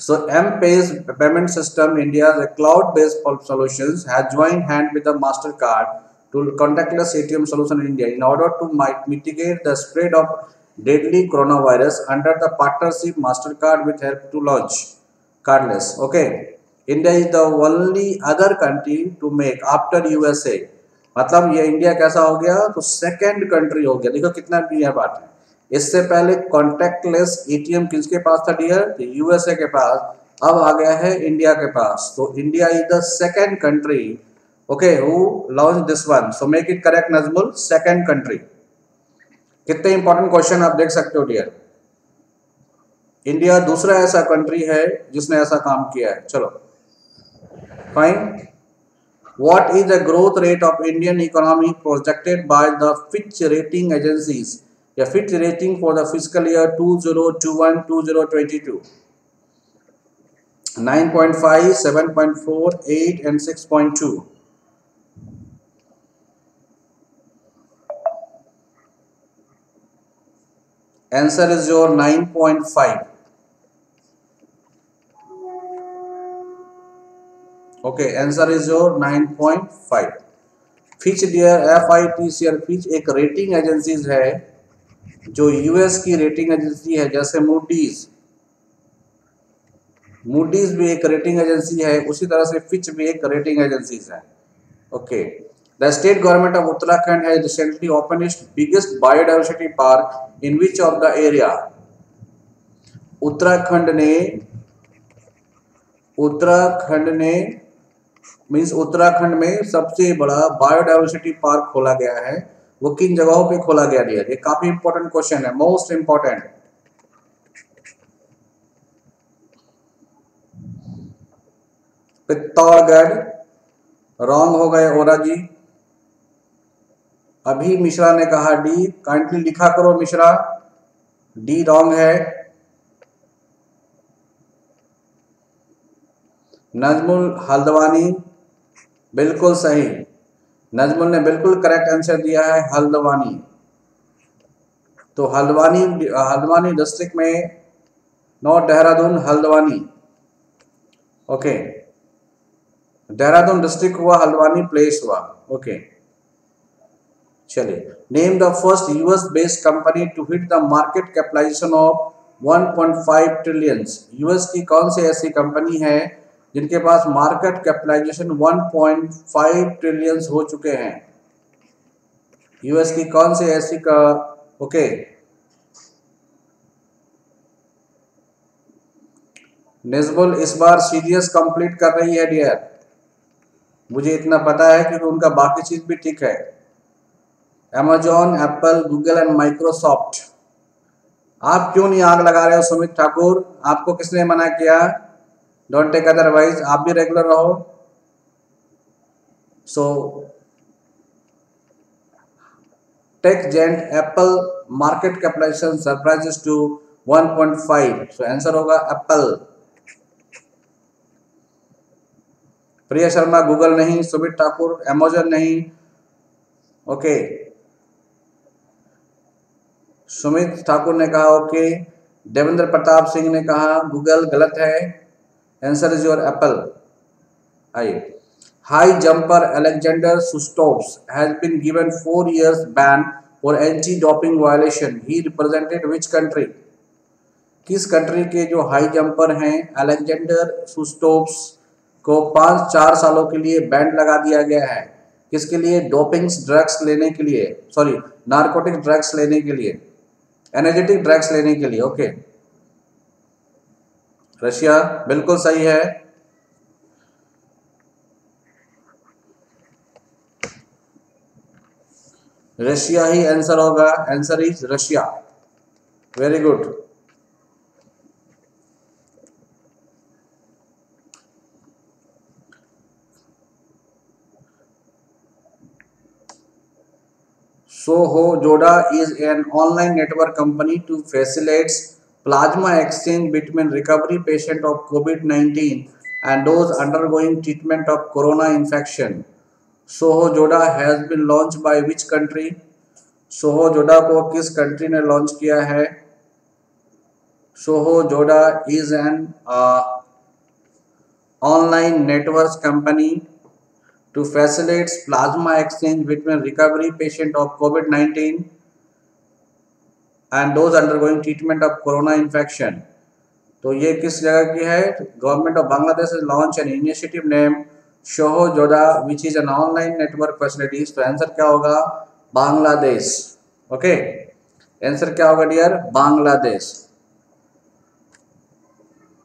so M-Pay's payment system, India's cloud-based solutions, has joined hand with the Mastercard to contactless ATM solution in India in order to mitigate the spread of deadly coronavirus. Under the partnership, Mastercard will help to launch cardless. Okay, India is the only other country to make after USA. मतलब ये इंडिया कैसा हो गया तो सेकेंड कंट्री हो गया। देखो कितना बढ़िया बात है। इससे पहले कॉन्टैक्टलेस एटीएम किसके पास था डियर? यूएसए के पास, अब आ गया है इंडिया के पास। तो India is the second country, okay, who launch this one, so make it correct Najmul, second country. कितने इंपॉर्टेंट क्वेश्चन आप देख सकते हो डियर। इंडिया दूसरा ऐसा कंट्री है जिसने ऐसा काम किया है। चलो fine. What is the growth rate of Indian economy projected by the Fitch rating agencies, या fit rating for the physical year 2021-2022? 9.5, 7.4, 8 and 6.2। Answer is your 9.5। Okay, answer is your 9.5। Fitch dear, FITCR Fitch एक रेटिंग एजेंसीज है जो यूएस की रेटिंग एजेंसी है, जैसे मूडीज भी एक रेटिंग एजेंसी है, उसी तरह से फिच भी एक रेटिंग एजेंसी है। Okay, the state government of Uttarakhand has recently open its biggest biodiversity park in which of the area? Uttarakhand ने मीन्स उत्तराखंड में सबसे बड़ा बायोडाइवर्सिटी पार्क खोला गया है। वो किन जगहों पे खोला गया है? ये काफी इंपॉर्टेंट क्वेश्चन है, मोस्ट इंपॉर्टेंट। पित्तौड़गढ़, रॉन्ग हो गए ओरा जी। अभी मिश्रा ने कहा डी, काइंडली लिखा करो मिश्रा, डी रॉन्ग है। नजमुल हल्द्वानी बिल्कुल सही, नजमुल ने बिल्कुल करेक्ट आंसर दिया है हल्द्वानी। तो हल्द्वानी डिस्ट्रिक्ट में, not Dehradun, Haldwani. Okay, Dehradun district हुआ, हल्द्वानी प्लेस हुआ। ओके, चलिए। Name the first US based company to hit the market capitalisation of 1.5 trillion. US की कौन सी ऐसी कंपनी है जिनके पास मार्केट कैपिटलाइजेशन 1.5 ट्रिलियन हो चुके हैं? यूएस की कौन सी ऐसी का ओके, नजमुल इस बार सीरियस कंप्लीट कर रही है डियर, मुझे इतना पता है क्योंकि उनका बाकी चीज भी ठीक है। Amazon, Apple, Google and Microsoft. आप क्यों नहीं आग लगा रहे हो सुमित ठाकुर? आपको किसने मना किया? डोंट टेक अदरवाइज, आप भी रेगुलर रहो। So tech giant Apple market capitalisation surprises to 1.5, so answer होगा एप्पल। प्रिया शर्मा गूगल नहीं, सुमित ठाकुर अमेजॉन नहीं। ओके, सुमित ठाकुर ने कहा ओके, देवेंद्र प्रताप सिंह ने कहा गूगल गलत है, आंसर इज योर एप्पल। आइए, high jumper Alexander Shustov has been given 4 years ban for anti doping violation. He represented which country? किस कंट्री के जो हाई जंपर हैं अलेक्जेंडर शुस्तोव को 4 सालों के लिए बैन लगा दिया गया है। किसके लिए? डोपिंग्स ड्रग्स लेने के लिए, सॉरी नार्कोटिक ड्रग्स लेने के लिए, एनर्जेटिक ड्रग्स लेने के लिए। ओके, रशिया बिल्कुल सही है। रशिया ही आंसर होगा, answer is Russia. Very good. Shohojoda is an online network company to facilitate plasma exchange between recovery patient of COVID-19 and those undergoing treatment of corona infection. Shohojoda has been launch by which country? Shohojoda को किस कंट्री ने लॉन्च किया है? Shohojoda is an online network company to facilitate plasma exchange between recovery patient of COVID-19 and those undergoing treatment of corona infection. तो ये किस जगह की है? Government of Bangladesh has launched an initiative named Shohojoda, which is an online network facilities. तो आंसर क्या होगा? बांग्लादेश. ओके, आंसर क्या होगा dear? Bangladesh.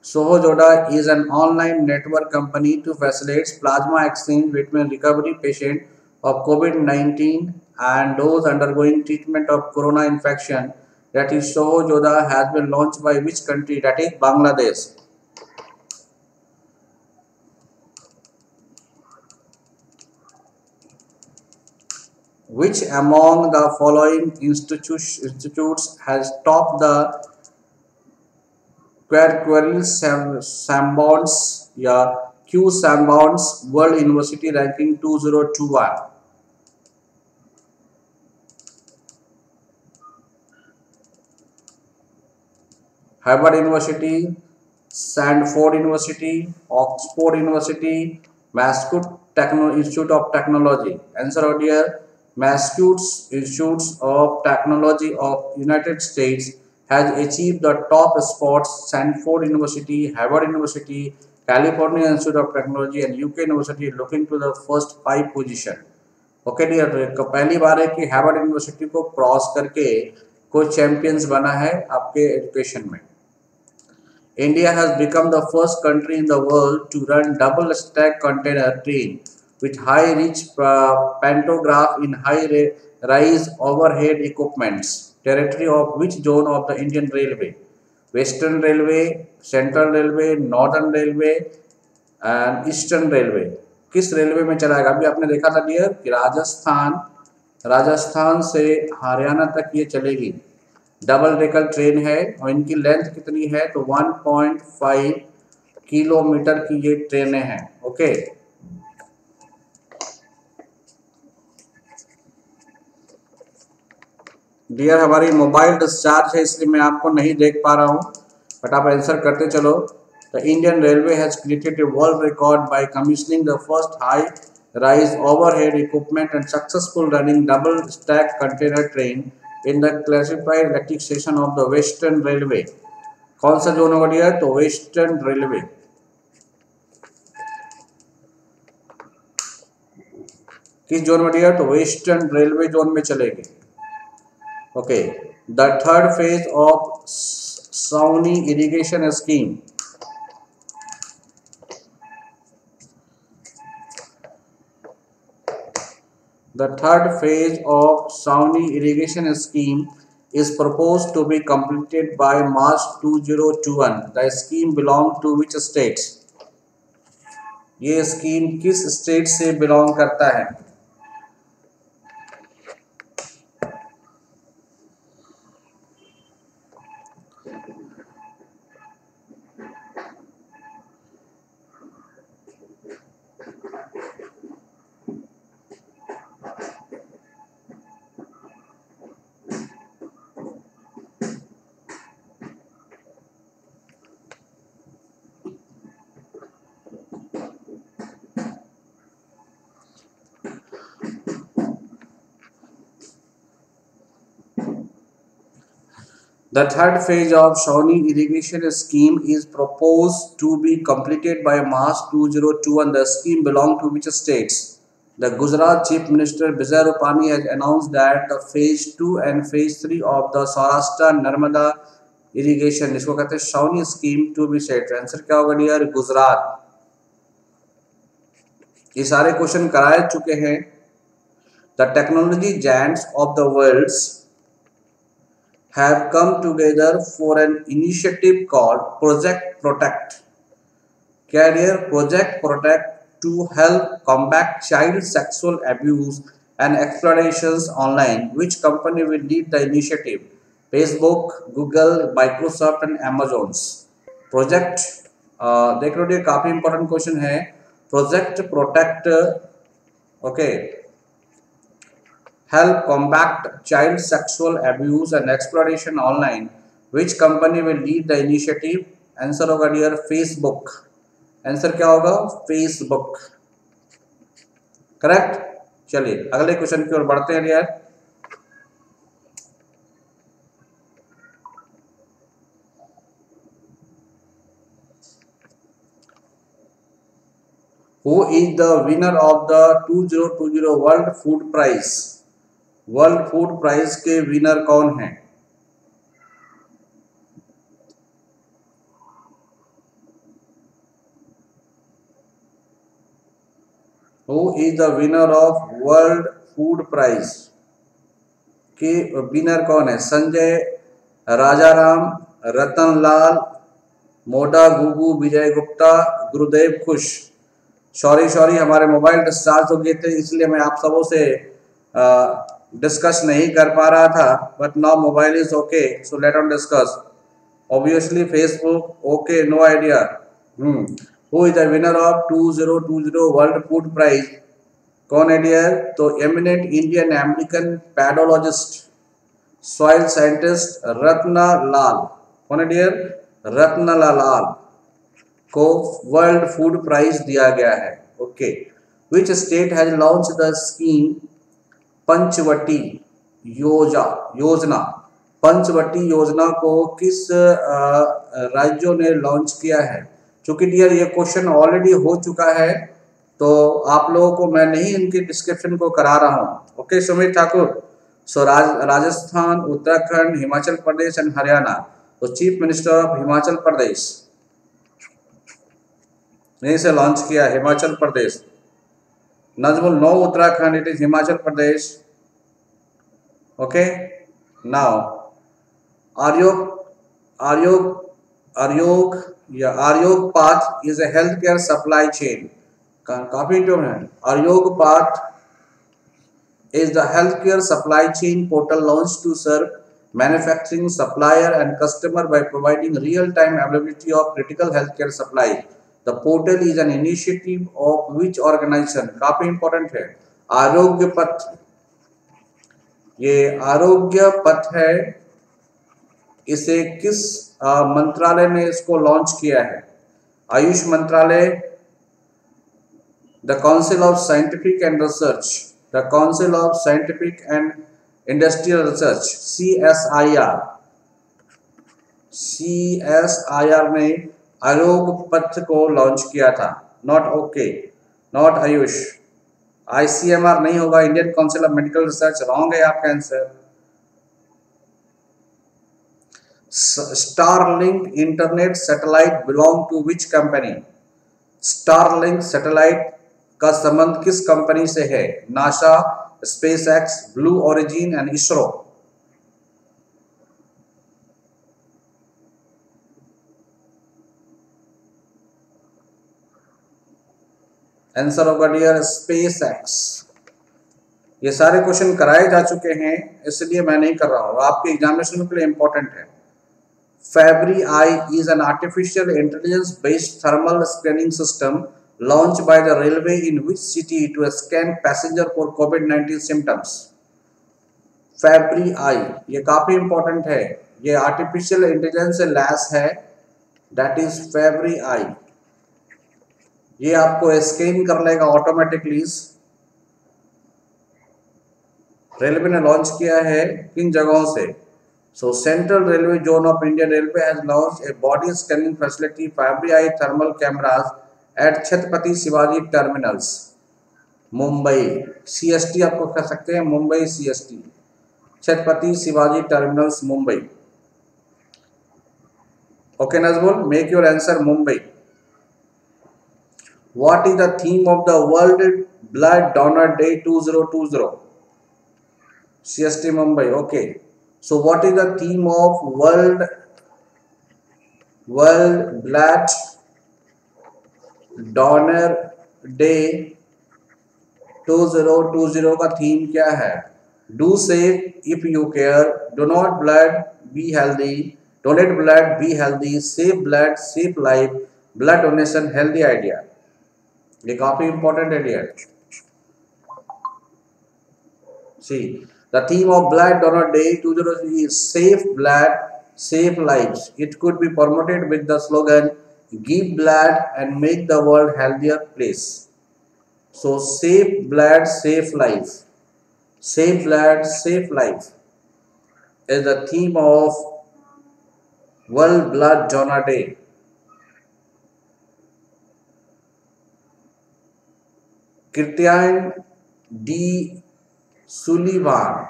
Shohojoda is an online network company to facilitate plasma exchange between recovery patient of COVID-19 and those undergoing treatment of corona infection. That is, Shohojoda has been launched by which country? That is Bangladesh. Which among the following institutes has topped the Quercus या Q Sanborns world university ranking 2021? Harvard University, Stanford University, Oxford University, Massachusetts Institute of Technology. Answer out here, Massachusetts Institute of Technology of United States has achieved the top spots. Stanford University, Harvard University, California Institute of Technology and UK University looking to the first 5 position. Okay dear, तो पहली बार है कि Harvard University को क्रॉस करके कोई चैंपियंस बना है आपके एजुकेशन में. India has become the first country in the world to run double stack container train with high reach pantograph in high rise overhead equipments. Territory of which zone of the Indian Railway? Western Railway, Central Railway, Northern Railway and Eastern Railway. किस रेलवे में चलाएगा? अभी आपने देखा था डियर कि राजस्थान से हरियाणा तक ये चलेगी. डबल डेकर ट्रेन है और इनकी लेंथ कितनी है? तो 1.5 किलोमीटर की ये ट्रेनें हैं. ओके, डियर हमारी मोबाइल डिस्चार्ज है इसलिए मैं आपको नहीं देख पा रहा हूँ, बट आप आंसर करते चलो. The Indian railway has created a world record by commissioning the first high rise overhead equipment and successful running double stack container train in the classified electric station of the western railway. कौन सा जोन होगा डियर? तो वेस्टर्न रेलवे. किस जोन में डियर? तो वेस्टर्न रेलवे जोन में चलेगी. Okay, the third phase of Sauni irrigation scheme. The third phase of Sauni irrigation scheme is propose to be completed by March 2021. The scheme belong to which state? ये स्कीम किस स्टेट से बिलोंग करता है? The third phase of Shawnee irrigation scheme is proposed to be completed by March 2021. The scheme belongs to which states? The Gujarat Chief Minister Vijay Rupani has announced that the phase 2 and phase 3 of the Saurashtra Narmada irrigation, इसको कहते हैं Shawnee scheme, to be set. Answer क्या होगा डियर? गुजरात. ये सारे क्वेश्चन कराए चुके हैं. The technology giants of the world's have come together for an initiative called Project Protect. Career Project Protect to help combat child sexual abuse and exploitations online. Which company will lead the initiative? Facebook, Google, Microsoft and Amazons। Project देख लो ये काफी इंपॉर्टेंट क्वेश्चन है। Project protect, okay, help combat child sexual abuse and exploitation online, which company will lead the initiative? Answer होगा डियर फेसबुक। आंसर क्या होगा? फेसबुक। करेक्ट। चलिए अगले क्वेश्चन की ओर बढ़ते हैं dear. Who is the winner of the 2020 World food Prize? World food Prize के विनर कौन है? Who is the winner of world food Prize के विनर कौन है? संजय, राजाराम, रतन लाल, मोटा गुगू, विजय गुप्ता, गुरुदेव खुश। सॉरी हमारे मोबाइल डिस्चार्ज हो गए थे इसलिए मैं आप सबों से डिस्कस नहीं कर पा रहा था, but now mobile is okay so let on discuss. Obviously Facebook, okay, no idea. Who is the winner of 2020 World food prize? कौन है डियर? तो eminent Indian American pedologist, soil scientist रत्न लाल। कौन है डियर? रत्न लाल को वर्ल्ड फूड प्राइज दिया गया है। Okay, which state has launch the scheme Panchvati Yojana? Panchvati योजना को किस राज्यों ने लॉन्च किया है? चूंकि डियर ये क्वेश्चन ऑलरेडी हो चुका है तो आप लोगों को मैं नहीं इनकी डिस्क्रिप्शन को करा रहा हूँ। Okay Sumit Thakur, so Rajasthan, Uttarakhand, Himachal Pradesh and Haryana. तो chief minister of Himachal Pradesh ने इसे लॉन्च किया, Himachal Pradesh. Najmul, no Uttarakhand, it is Himachal Pradesh. Okay, now Aarogya path is a health care supply chain. काफी important. आर्योग path is the health care supply chain portal launch to serve manufacturing, supplier and customer by providing real time availability of critical health care supply. The portal is an initiative of which organization? काफी important है। आरोग्य पथ, ये आरोग्य पथ है, इसे किस मंत्रालय ने इसको लॉन्च किया है? आयुष मंत्रालय, the Council of Scientific and Research, the Council of Scientific and Industrial Research, CSIR ने आरोग्य पथ को लॉन्च किया था। Not okay, not Ayush. ICMR नहीं होगा, Indian Council of Medical Research. Wrong है आपका answer. Starlink internet satellite belong to which company? Starlink satellite का संबंध किस कंपनी से है? NASA, space x, Blue Origin and ISRO. Answer होगा डियर स्पेस एक्स। ये सारे क्वेश्चन कराए जा चुके हैं इसलिए मैं नहीं कर रहा हूँ, आपके एग्जामिनेशन के लिए इंपॉर्टेंट है। FebriEye is an artificial intelligence based thermal scanning system launch by the railway in which city to scan passenger for कोविड-19 सिम्टम्स? फेबरी आई, ये काफी इंपॉर्टेंट है, ये आर्टिफिशियल इंटेलिजेंस से लैस है, दैट इज फेबरी आई। ये आपको स्कैन कर लेगा ऑटोमेटिकली। रेलवे ने लॉन्च किया है किन जगहों से? So central railway zone of Indian railway has launch a body scanning facility February I thermal cameras at Chhatrapati Shivaji terminals, Mumbai. CST आपको कह सकते हैं, Mumbai CST, Chhatrapati Shivaji terminals Mumbai. Okay Najmul, make your answer Mumbai. What is the theme of the World Blood Donor Day 2020? CST Mumbai. Okay. So what is the theme of World Blood Donor Day 2020 का थीम क्या है? Do save if you care. Donate blood, be healthy. Donate blood, be healthy. Save blood, save life. Blood donation, healthy idea. ये काफी important idea है. See, the theme of Blood Donor Day 2023 is Save Blood, Save Lives. It could be promoted with the slogan Give Blood and Make the World Healthier Place. So, save blood, save life. Save blood, save life is the theme of World Blood Donor Day. Catherine D. Sulivan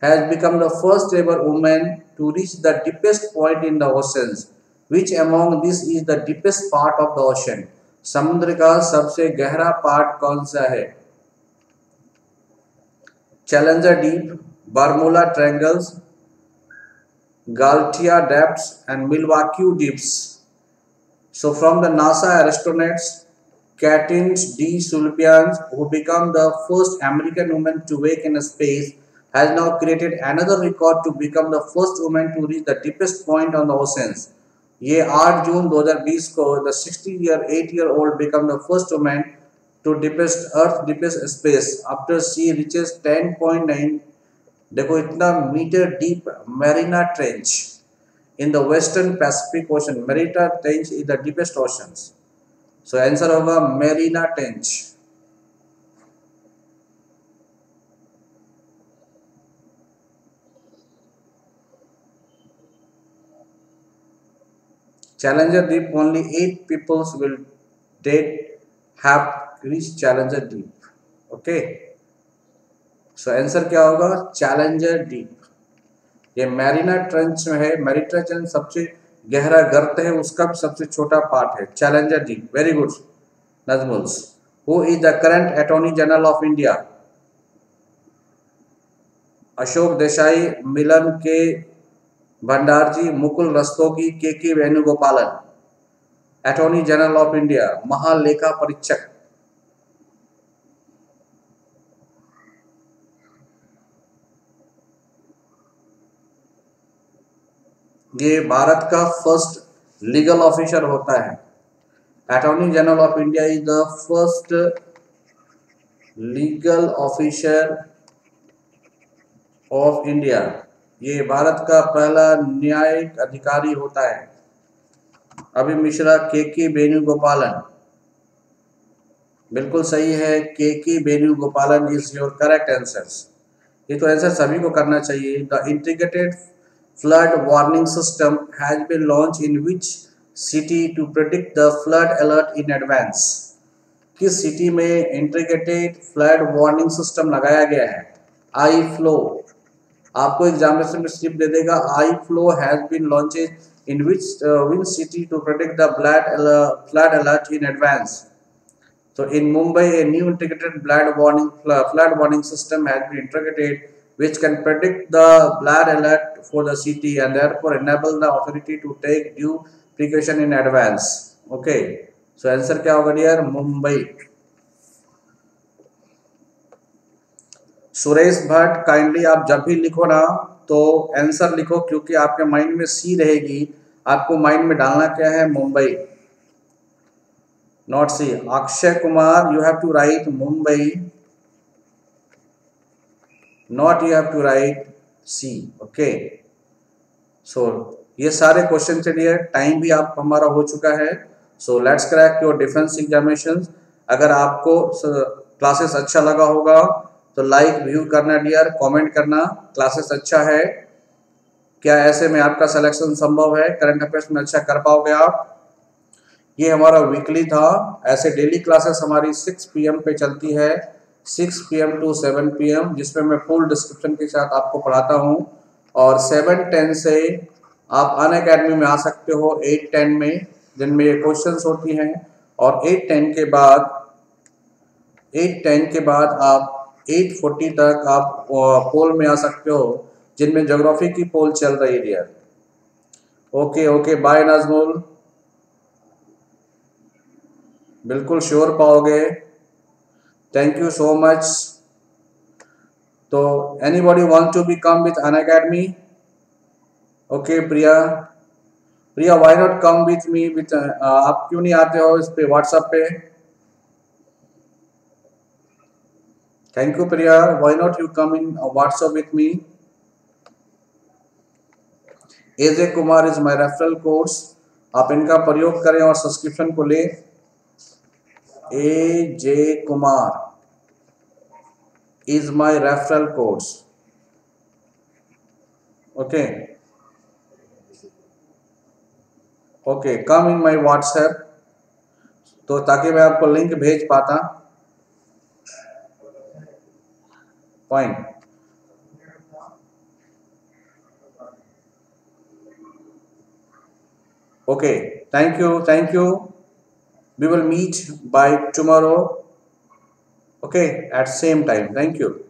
has become the first ever woman to reach the deepest point in the oceans. Which among these is the deepest part of the ocean? समुद्र का सबसे गहरा पार्ट कौन सा है? Challenger Deep, Bermuda Triangles, Galathea Depths and Milwaukee deeps. So from the NASA astronauts Catherine D. Sulivan, who became the first American woman to wake in space, has now created another record to become the first woman to reach the deepest point on the oceans. ये 8 जून 2020 को the 68-year-old became the first woman to deepest Earth deepest space after she reaches 10.9 देखो इतना metre deep Mariana Trench in the Western Pacific Ocean. Mariana Trench is the deepest oceans. So answer होगा Mariana Trench. Challenger Deep, only 8 peoples will date have reached Challenger Deep. Okay, so answer क्या होगा? Challenger Deep. ये Mariana Trench में है. Mariana Trench सबसे गहरा गर्त है, उसका भी सबसे छोटा पार्ट है Challenger Deep. Very good, Najmul. Who is the current Attorney General of India? Ashok Desai, मिलन के भंडार जी, Mukul Rastogi, K Venugopalan. Attorney general of India, महालेखा परीक्षक. ये भारत का फर्स्ट लीगल ऑफिसर होता है. Attorney general of India is the first legal officer of India. ये भारत का पहला न्यायिक अधिकारी होता है. अभी मिश्रा, के वेणुगोपालन. बिल्कुल सही है, K Venugopalan is your correct answer. ये तो आंसर सभी को करना चाहिए. The integrated flood warning system has been launch in which city to predict the flood alert in advance. किस सिटी में इंटीग्रेटेड फ्लड वार्निंग सिस्टम लगाया गया है? आई फ्लो आपको एग्जामिनेशन में स्लिप दे देगा. आई flow has been launched in which city to predict the flood alert in advance. तो in Mumbai a new integrated flood warning system has been integrated which can predict the flood alert for the city and therefore enable the authority to take due precaution in advance. Okay, so answer क्या होगा डियर? मुंबई. सुरेश भट्ट, काइंडली आप जब भी लिखो ना तो आंसर लिखो, क्योंकि आपके माइंड में सी रहेगी. आपको माइंड में डालना क्या है? Mumbai, not C. Akshay Kumar, you have to write Mumbai, not you have to write C. Okay, so ये सारे क्वेश्चन के लिए टाइम भी आप हमारा हो चुका है. So let's crack your defence examination. अगर आपको क्लासेस अच्छा लगा होगा तो लाइक व्यू करना डियर, कमेंट करना क्लासेस अच्छा है क्या, ऐसे में आपका सिलेक्शन संभव है, करंट अफेयर्स में अच्छा कर पाओगे आप. ये हमारा वीकली था. ऐसे डेली क्लासेस हमारी 6 PM पे चलती है, 6 PM to 7 PM, जिसमें मैं फुल डिस्क्रिप्शन के साथ आपको पढ़ाता हूँ. और 7:10 से आप अन अकेडमी में आ सकते हो 8:10 में, जिनमें ये क्वेश्चन होती हैं. और 8:10 के बाद आप 8:40 तक आप पोल में आ सकते हो, जिनमें ज्योग्राफी की पोल चल रही है dear. Okay okay, bye Najmul. बिल्कुल श्योर पाओगे. Thank you so much. तो anybody want to become with an academy? Okay Priya why not come with me with, आप क्यों नहीं आते हो इस पे व्हाट्सएप पे? Thank you Priya, why not you come in WhatsApp with me? AJ Kumar is my referral codes, आप इनका प्रयोग करें और सब्सक्रिप्शन को ले। AJ Kumar is my referral codes, okay okay come in my WhatsApp, तो ताकि मैं आपको लिंक भेज पाता। Fine, Okay, thank you, thank you. We will meet by tomorrow, okay, at same time. Thank you.